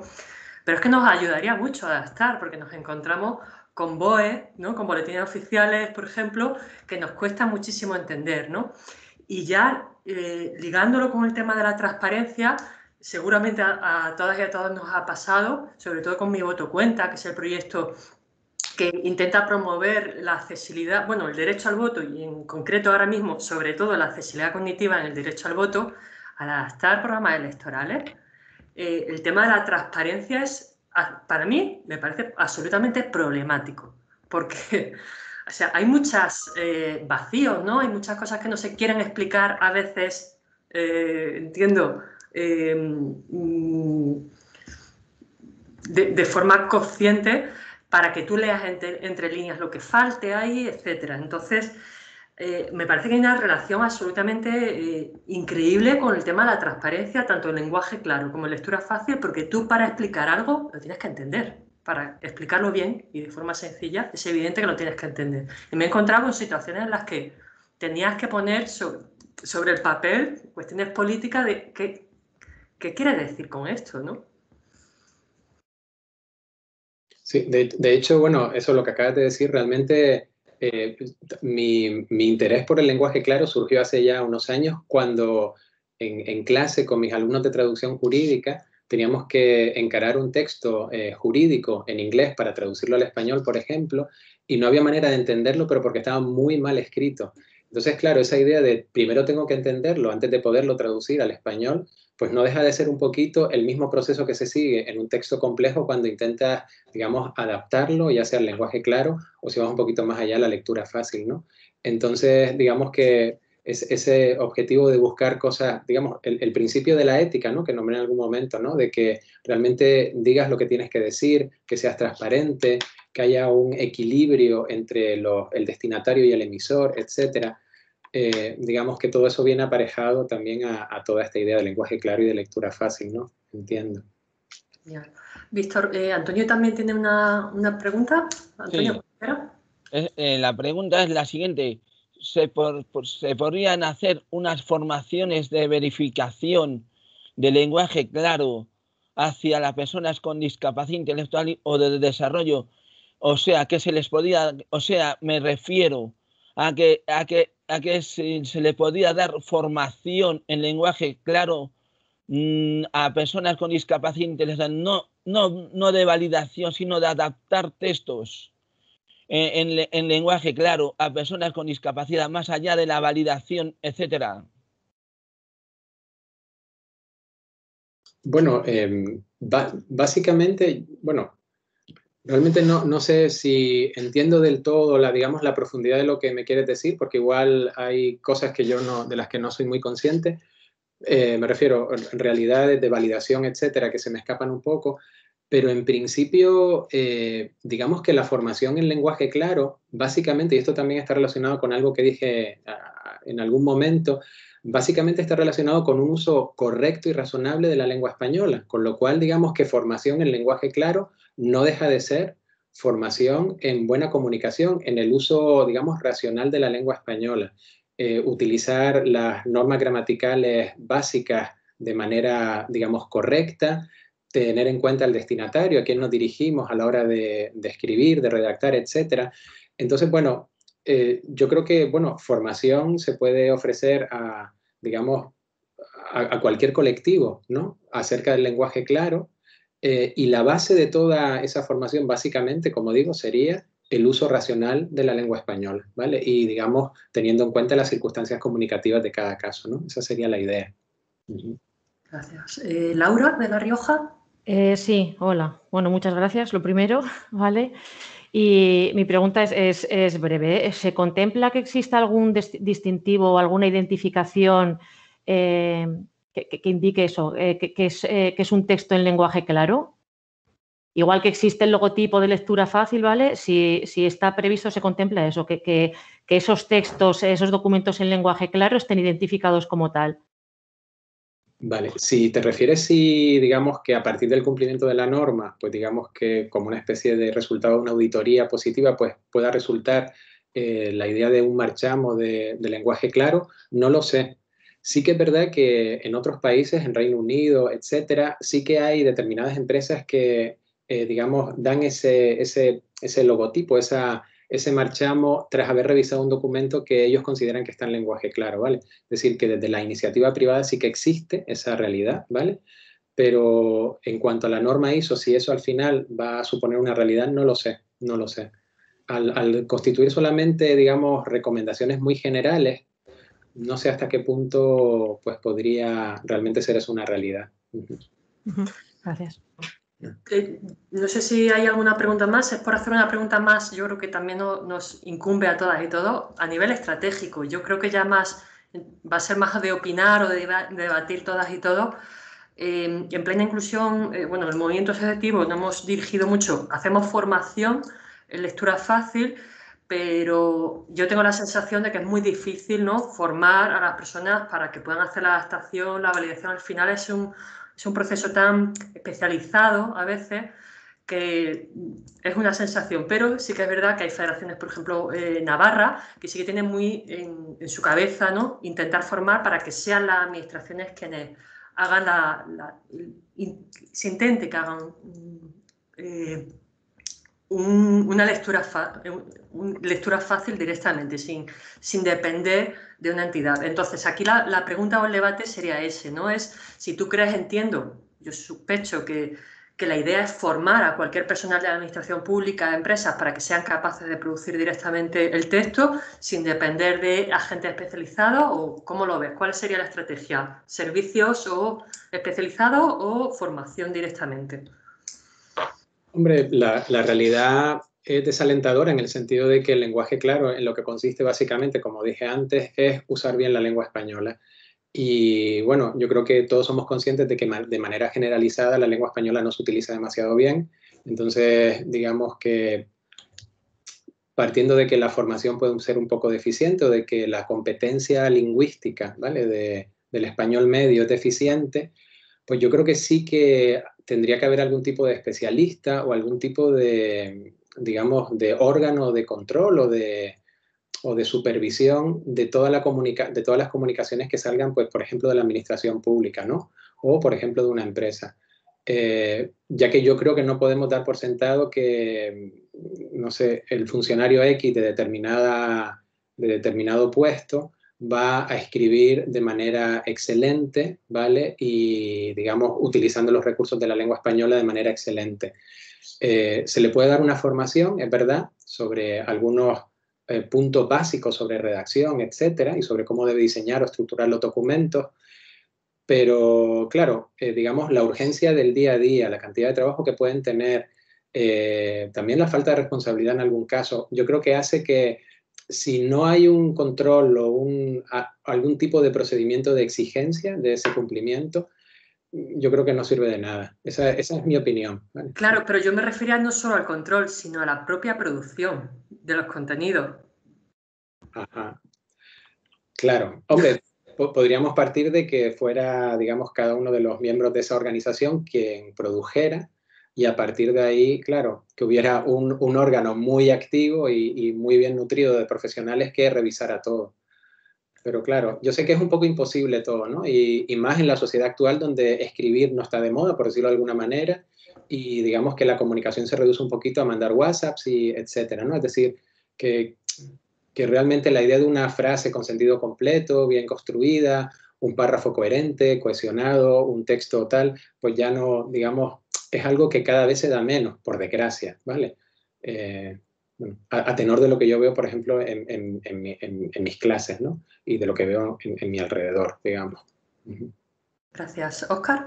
pero es que nos ayudaría mucho a adaptar, porque nos encontramos con B O Es, ¿no?, con boletines oficiales, por ejemplo, que nos cuesta muchísimo entender, ¿no? Y ya eh, ligándolo con el tema de la transparencia, seguramente a, a todas y a todos nos ha pasado, sobre todo con Mi Voto Cuenta, que es el proyecto que intenta promover la accesibilidad, bueno, el derecho al voto y en concreto ahora mismo, sobre todo la accesibilidad cognitiva en el derecho al voto, al adaptar programas electorales. Eh, el tema de la transparencia es, para mí, me parece absolutamente problemático, porque o sea, hay muchos eh, vacíos, ¿no? Hay muchas cosas que no se quieren explicar a veces, eh, entiendo, eh, de, de forma consciente, para que tú leas entre, entre líneas lo que falte ahí, etcétera. Entonces, eh, me parece que hay una relación absolutamente eh, increíble con el tema de la transparencia, tanto en lenguaje claro como en lectura fácil, porque tú para explicar algo lo tienes que entender. Para explicarlo bien y de forma sencilla, es evidente que lo tienes que entender. Y me he encontrado con situaciones en las que tenías que poner sobre, sobre el papel cuestiones políticas de qué, qué quieres decir con esto, ¿no? Sí, de, de hecho, bueno, eso es lo que acabas de decir. Realmente eh, mi, mi interés por el lenguaje claro surgió hace ya unos años cuando en, en clase con mis alumnos de traducción jurídica teníamos que encarar un texto eh, jurídico en inglés para traducirlo al español, por ejemplo, y no había manera de entenderlo, pero porque estaba muy mal escrito. Entonces, claro, esa idea de primero tengo que entenderlo antes de poderlo traducir al español, pues no deja de ser un poquito el mismo proceso que se sigue en un texto complejo cuando intentas, digamos, adaptarlo, ya sea al lenguaje claro o si vas un poquito más allá a la lectura fácil, ¿no? Entonces, digamos que es ese objetivo de buscar cosas, digamos, el, el principio de la ética, ¿no? Que nombré en algún momento, ¿no? De que realmente digas lo que tienes que decir, que seas transparente, que haya un equilibrio entre los, el destinatario y el emisor, etcétera. Eh, digamos que todo eso viene aparejado también a, a toda esta idea de lenguaje claro y de lectura fácil, ¿no? Entiendo. Ya. Víctor, eh, Antonio también tiene una, una pregunta. Antonio, sí. es, eh, la pregunta es la siguiente. ¿Se, por, por, ¿Se podrían hacer unas formaciones de verificación de lenguaje claro hacia las personas con discapacidad intelectual o de desarrollo? O sea, que se les podía, o sea, me refiero a que, a que, a que se, se les podía dar formación en lenguaje claro mmm, a personas con discapacidad intelectual, no, no, no de validación, sino de adaptar textos en, en, en lenguaje claro a personas con discapacidad, más allá de la validación, etcétera. Bueno, eh, básicamente, bueno, realmente no, no sé si entiendo del todo la, digamos, la profundidad de lo que me quieres decir, porque igual hay cosas que yo no, de las que no soy muy consciente. Eh, me refiero a realidades de validación, etcétera, que se me escapan un poco. Pero en principio, eh, digamos que la formación en lenguaje claro, básicamente, y esto también está relacionado con algo que dije en algún momento, básicamente está relacionado con un uso correcto y razonable de la lengua española, con lo cual digamos que formación en lenguaje claro no deja de ser formación en buena comunicación, en el uso, digamos, racional de la lengua española. Eh, utilizar las normas gramaticales básicas de manera, digamos, correcta, tener en cuenta al destinatario, a quién nos dirigimos a la hora de, de escribir, de redactar, etcétera. Entonces, bueno, eh, yo creo que, bueno, formación se puede ofrecer a, digamos, a, a cualquier colectivo, ¿no? Acerca del lenguaje claro. Eh, y la base de toda esa formación, básicamente, como digo, sería el uso racional de la lengua española, ¿vale? Y, digamos, teniendo en cuenta las circunstancias comunicativas de cada caso, ¿no? Esa sería la idea. Uh-huh. Gracias. Eh, Laura, de La Rioja. Eh, sí, hola. Bueno, muchas gracias, lo primero, ¿vale? Y mi pregunta es, es, es breve. ¿Se contempla que exista algún distintivo o alguna identificación eh, que, que, que indique eso, eh, que, que, es, eh, que es un texto en lenguaje claro? Igual que existe el logotipo de lectura fácil, ¿vale? Si, si está previsto, se contempla eso, que, que, que esos textos, esos documentos en lenguaje claro estén identificados como tal. Vale, si te refieres si, digamos, que a partir del cumplimiento de la norma, pues digamos que como una especie de resultado de una auditoría positiva, pues pueda resultar eh, la idea de un marchamo de, de lenguaje claro, no lo sé. Sí que es verdad que en otros países, en Reino Unido, etcétera, sí que hay determinadas empresas que, eh, digamos, dan ese, ese, ese logotipo, esa... ese marchamo tras haber revisado un documento que ellos consideran que está en lenguaje claro, ¿vale? Es decir, que desde la iniciativa privada sí que existe esa realidad, ¿vale? Pero en cuanto a la norma I S O, si eso al final va a suponer una realidad, no lo sé, no lo sé. Al, al constituir solamente, digamos, recomendaciones muy generales, no sé hasta qué punto pues podría realmente ser eso una realidad. Gracias. Eh, no sé si hay alguna pregunta más, es por hacer una pregunta más, yo creo que también no, nos incumbe a todas y todo a nivel estratégico. Yo creo que ya más va a ser más de opinar o de debatir todas y todo. Eh, en plena inclusión, eh, bueno, en el movimiento asociativo nos hemos dirigido mucho, hacemos formación, lectura fácil, pero yo tengo la sensación de que es muy difícil, ¿no?, formar a las personas para que puedan hacer la adaptación, la validación. Al final es un... Es un proceso tan especializado a veces que es una sensación, pero sí que es verdad que hay federaciones, por ejemplo, eh, Navarra, que sí que tienen muy en, en su cabeza, ¿no?, intentar formar para que sean las administraciones quienes hagan la... la in, se intente que hagan eh, un, una lectura, fa, un, lectura fácil directamente, sin, sin depender de una entidad. Entonces, aquí la, la pregunta o el debate sería ese, ¿no? Es si tú crees, entiendo, yo sospecho que, que la idea es formar a cualquier personal de la administración pública, de empresas, para que sean capaces de producir directamente el texto sin depender de agentes especializados. ¿O cómo lo ves? ¿Cuál sería la estrategia? ¿Servicios o especializados o formación directamente? Hombre, la, la realidad es desalentadora en el sentido de que el lenguaje claro, en lo que consiste básicamente, como dije antes, es usar bien la lengua española. Y bueno, yo creo que todos somos conscientes de que de manera generalizada la lengua española no se utiliza demasiado bien. Entonces, digamos que partiendo de que la formación puede ser un poco deficiente o de que la competencia lingüística, ¿vale?, de, del español medio es deficiente, pues yo creo que sí que tendría que haber algún tipo de especialista o algún tipo de, digamos, de órgano de control o de... o de supervisión de, toda la comunica de todas las comunicaciones que salgan, pues, por ejemplo, de la administración pública, ¿no? O, por ejemplo, de una empresa. Eh, ya que yo creo que no podemos dar por sentado que, no sé, el funcionario X de, determinada, de determinado puesto va a escribir de manera excelente, ¿vale? Y, digamos, utilizando los recursos de la lengua española de manera excelente. Eh, se le puede dar una formación, es verdad, sobre algunos Eh, puntos básicos sobre redacción, etcétera, y sobre cómo debe diseñar o estructurar los documentos. Pero, claro, eh, digamos, la urgencia del día a día, la cantidad de trabajo que pueden tener, eh, también la falta de responsabilidad en algún caso, yo creo que hace que, si no hay un control o un, a, algún tipo de procedimiento de exigencia de ese cumplimiento, yo creo que no sirve de nada. Esa, esa es mi opinión, ¿vale? Claro, pero yo me refería no solo al control, sino a la propia producción de los contenidos. Ajá. Claro. Hombre, po podríamos partir de que fuera, digamos, cada uno de los miembros de esa organización quien produjera y a partir de ahí, claro, que hubiera un, un órgano muy activo y, y muy bien nutrido de profesionales que revisara todo. Pero claro, yo sé que es un poco imposible todo, ¿no? Y, y más en la sociedad actual donde escribir no está de moda, por decirlo de alguna manera, y digamos que la comunicación se reduce un poquito a mandar WhatsApps y etcétera, ¿no? Es decir, que, que realmente la idea de una frase con sentido completo, bien construida, un párrafo coherente, cohesionado, un texto tal, pues ya no, digamos, es algo que cada vez se da menos, por desgracia, ¿vale? Eh, Bueno, a, a tenor de lo que yo veo, por ejemplo, en, en, en, en, en mis clases, ¿no? Y de lo que veo en, en mi alrededor, digamos. Uh-huh. Gracias. Oscar.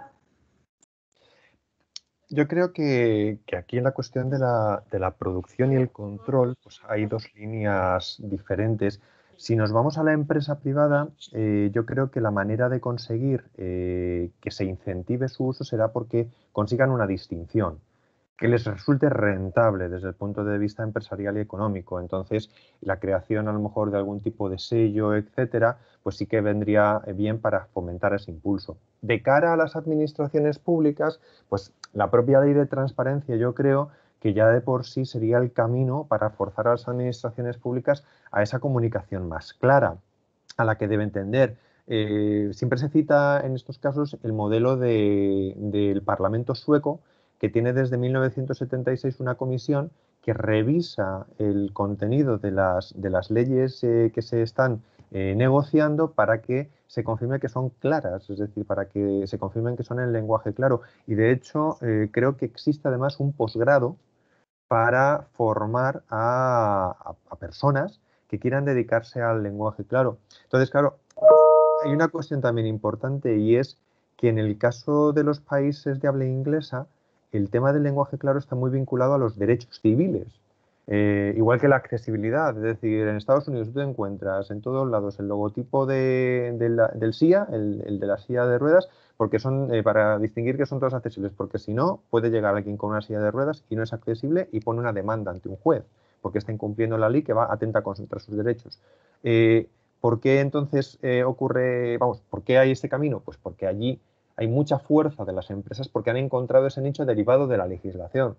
Yo creo que, que aquí en la cuestión de la, de la producción y el control, pues hay dos líneas diferentes. Si nos vamos a la empresa privada, eh, yo creo que la manera de conseguir eh, que se incentive su uso será porque consigan una distinción que les resulte rentable desde el punto de vista empresarial y económico. Entonces, la creación a lo mejor de algún tipo de sello, etcétera, pues sí que vendría bien para fomentar ese impulso. De cara a las administraciones públicas, pues la propia ley de transparencia yo creo que ya de por sí sería el camino para forzar a las administraciones públicas a esa comunicación más clara, a la que deben tender. Eh, siempre se cita en estos casos el modelo de, del Parlamento sueco, que tiene desde mil novecientos setenta y seis una comisión que revisa el contenido de las, de las leyes eh, que se están eh, negociando para que se confirme que son claras, es decir, para que se confirmen que son en lenguaje claro. Y de hecho, eh, creo que existe además un posgrado para formar a, a, a personas que quieran dedicarse al lenguaje claro. Entonces, claro, hay una cuestión también importante y es que en el caso de los países de habla inglesa, el tema del lenguaje claro está muy vinculado a los derechos civiles, eh, igual que la accesibilidad. Es decir, en Estados Unidos tú te encuentras en todos lados el logotipo de, de la, del S I A, el, el de la silla de ruedas, porque son eh, para distinguir que son todos accesibles, porque si no puede llegar alguien con una silla de ruedas y no es accesible y pone una demanda ante un juez, porque está incumpliendo la ley que va atenta contra sus derechos. Eh, ¿Por qué entonces eh, ocurre, vamos, por qué hay este camino? Pues porque allí hay mucha fuerza de las empresas porque han encontrado ese nicho derivado de la legislación.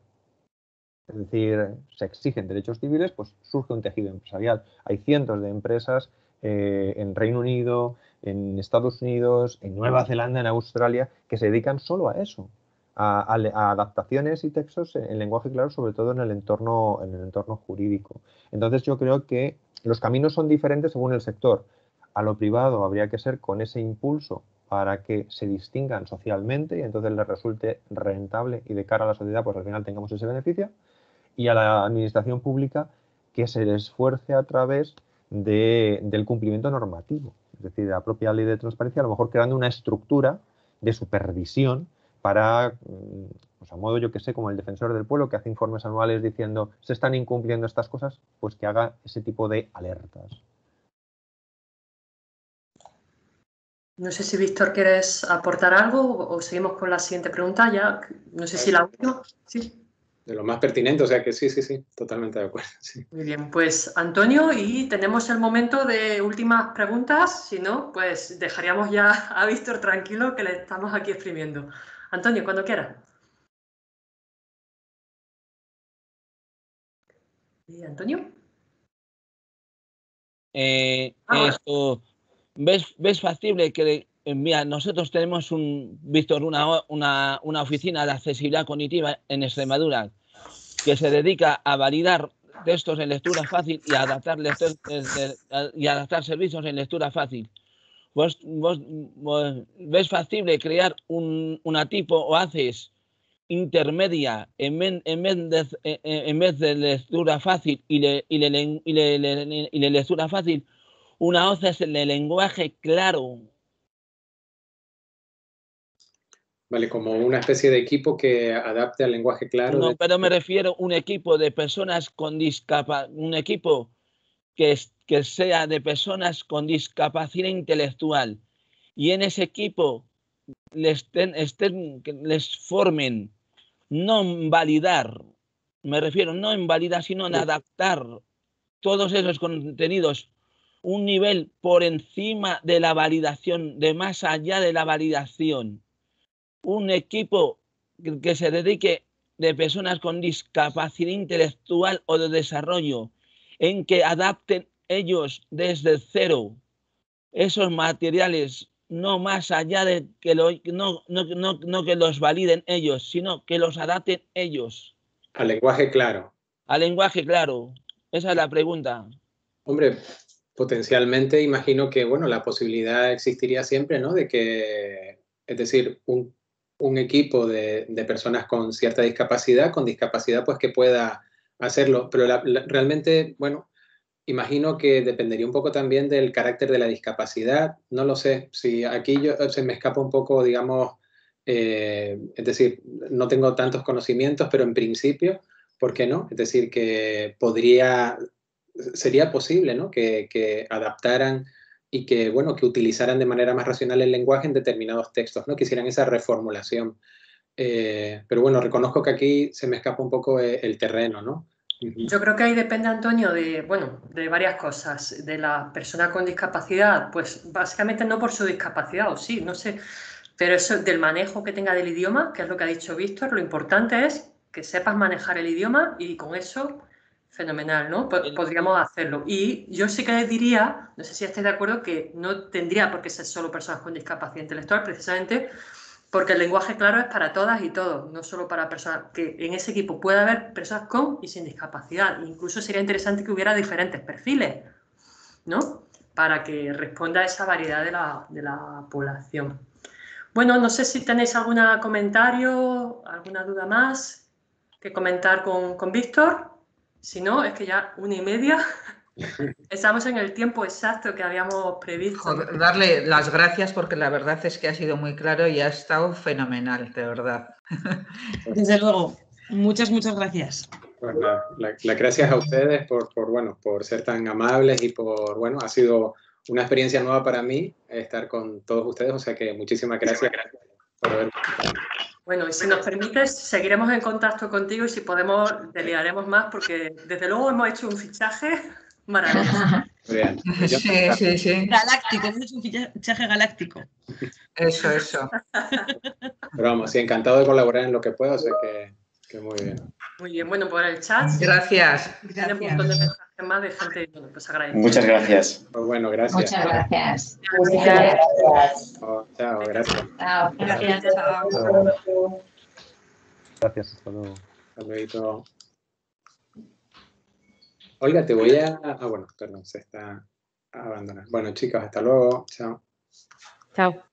Es decir, se exigen derechos civiles, pues surge un tejido empresarial. Hay cientos de empresas eh, en Reino Unido, en Estados Unidos, en Nueva Zelanda, en Australia, que se dedican solo a eso, a, a, a adaptaciones y textos en, en lenguaje claro, sobre todo en el entorno, en el entorno jurídico. Entonces yo creo que los caminos son diferentes según el sector. A lo privado habría que ser con ese impulso para que se distingan socialmente y entonces les resulte rentable y de cara a la sociedad pues al final tengamos ese beneficio, y a la administración pública que se les esfuerce a través de, del cumplimiento normativo, es decir, la propia ley de transparencia, a lo mejor creando una estructura de supervisión para, pues a modo yo que sé, como el defensor del pueblo que hace informes anuales diciendo se están incumpliendo estas cosas, pues que haga ese tipo de alertas. No sé si, Víctor, ¿quieres aportar algo o seguimos con la siguiente pregunta ya? No sé si la última. Sí. De lo más pertinente, o sea que sí, sí, sí, totalmente de acuerdo. Sí. Muy bien, pues Antonio, y tenemos el momento de últimas preguntas, si no, pues dejaríamos ya a Víctor tranquilo que le estamos aquí exprimiendo. Antonio, cuando quieras. ¿Y Antonio? Eh, ah, esto, ¿ves, ¿Ves factible que... Mira, nosotros tenemos, un Víctor, una, una, una oficina de accesibilidad cognitiva en Extremadura que se dedica a validar textos en lectura fácil y a adaptar, lector, y adaptar servicios en lectura fácil. ¿Vos, vos, vos ves factible crear un, una tipo o haces intermedia en vez, en vez, de, en vez de lectura fácil y de y le, y le, le, le lectura fácil, una O C E S en el lenguaje claro? Vale, como una especie de equipo que adapte al lenguaje claro. No, de... pero me refiero a un equipo de personas con discapacidad, un equipo que, es, que sea de personas con discapacidad intelectual. Y en ese equipo les, ten, estén, les formen, no en validar, me refiero no en validar, sino en sí. adaptar todos esos contenidos un nivel por encima de la validación, de más allá de la validación. Un equipo que se dedique de personas con discapacidad intelectual o de desarrollo, en que adapten ellos desde cero esos materiales, no más allá de que, lo, no, no, no, no que los validen ellos, sino que los adapten ellos. Al lenguaje claro. Al lenguaje claro. Esa es la pregunta. Hombre, potencialmente imagino que, bueno, la posibilidad existiría siempre, ¿no? De que, es decir, un... un equipo de, de personas con cierta discapacidad, con discapacidad pues que pueda hacerlo, pero la, la, realmente, bueno, imagino que dependería un poco también del carácter de la discapacidad, no lo sé, si aquí yo, se me escapa un poco, digamos, eh, es decir, no tengo tantos conocimientos, pero en principio, ¿por qué no? Es decir, que podría, sería posible, ¿no? Que, que adaptaran y que, bueno, que utilizaran de manera más racional el lenguaje en determinados textos, ¿no? Que hicieran esa reformulación. Eh, pero bueno, reconozco que aquí se me escapa un poco el terreno, ¿no? Yo creo que ahí depende, Antonio, de, bueno, de varias cosas. De la persona con discapacidad, pues básicamente no por su discapacidad, o sí, no sé. Pero eso del manejo que tenga del idioma, que es lo que ha dicho Víctor, lo importante es que sepas manejar el idioma y con eso... Fenomenal, ¿no? Podríamos hacerlo. Y yo sí que diría, no sé si estáis de acuerdo, que no tendría por qué ser solo personas con discapacidad intelectual, precisamente porque el lenguaje claro es para todas y todos, no solo para personas, que en ese equipo puede haber personas con y sin discapacidad. Incluso sería interesante que hubiera diferentes perfiles, ¿no? Para que responda a esa variedad de la, de la población. Bueno, no sé si tenéis algún comentario, alguna duda más que comentar con, con Víctor. Si no, es que ya una y media, estamos en el tiempo exacto que habíamos previsto. Joder, darle las gracias porque la verdad es que ha sido muy claro y ha estado fenomenal, de verdad. Desde luego, muchas, muchas gracias. Pues la, la, la gracias a ustedes por, por, bueno, por ser tan amables y por, bueno, ha sido una experiencia nueva para mí estar con todos ustedes, o sea que muchísimas gracias. Gracias por haber participado. Bueno, y si nos permites, seguiremos en contacto contigo y si podemos, te liaremos más porque desde luego hemos hecho un fichaje maravilloso. Bien. Sí, sí, sí. Galáctico, hemos hecho un fichaje galáctico. Eso, eso. Pero vamos, sí, encantado de colaborar en lo que pueda, o sea que, que muy bien. Muy bien, bueno, por el chat. Gracias. Tiene un montón de mensajes más de gente, bueno, pues agradezco. Muchas gracias. Pues bueno, gracias. Muchas gracias. Muchas gracias. Oh, chao, gracias. Chao, gracias. Chao. Chao. Gracias, hasta luego. Hasta luego. Olga, te voy a... Ah, bueno, perdón, se está abandonando. Bueno, chicos, hasta luego. Chao. Chao.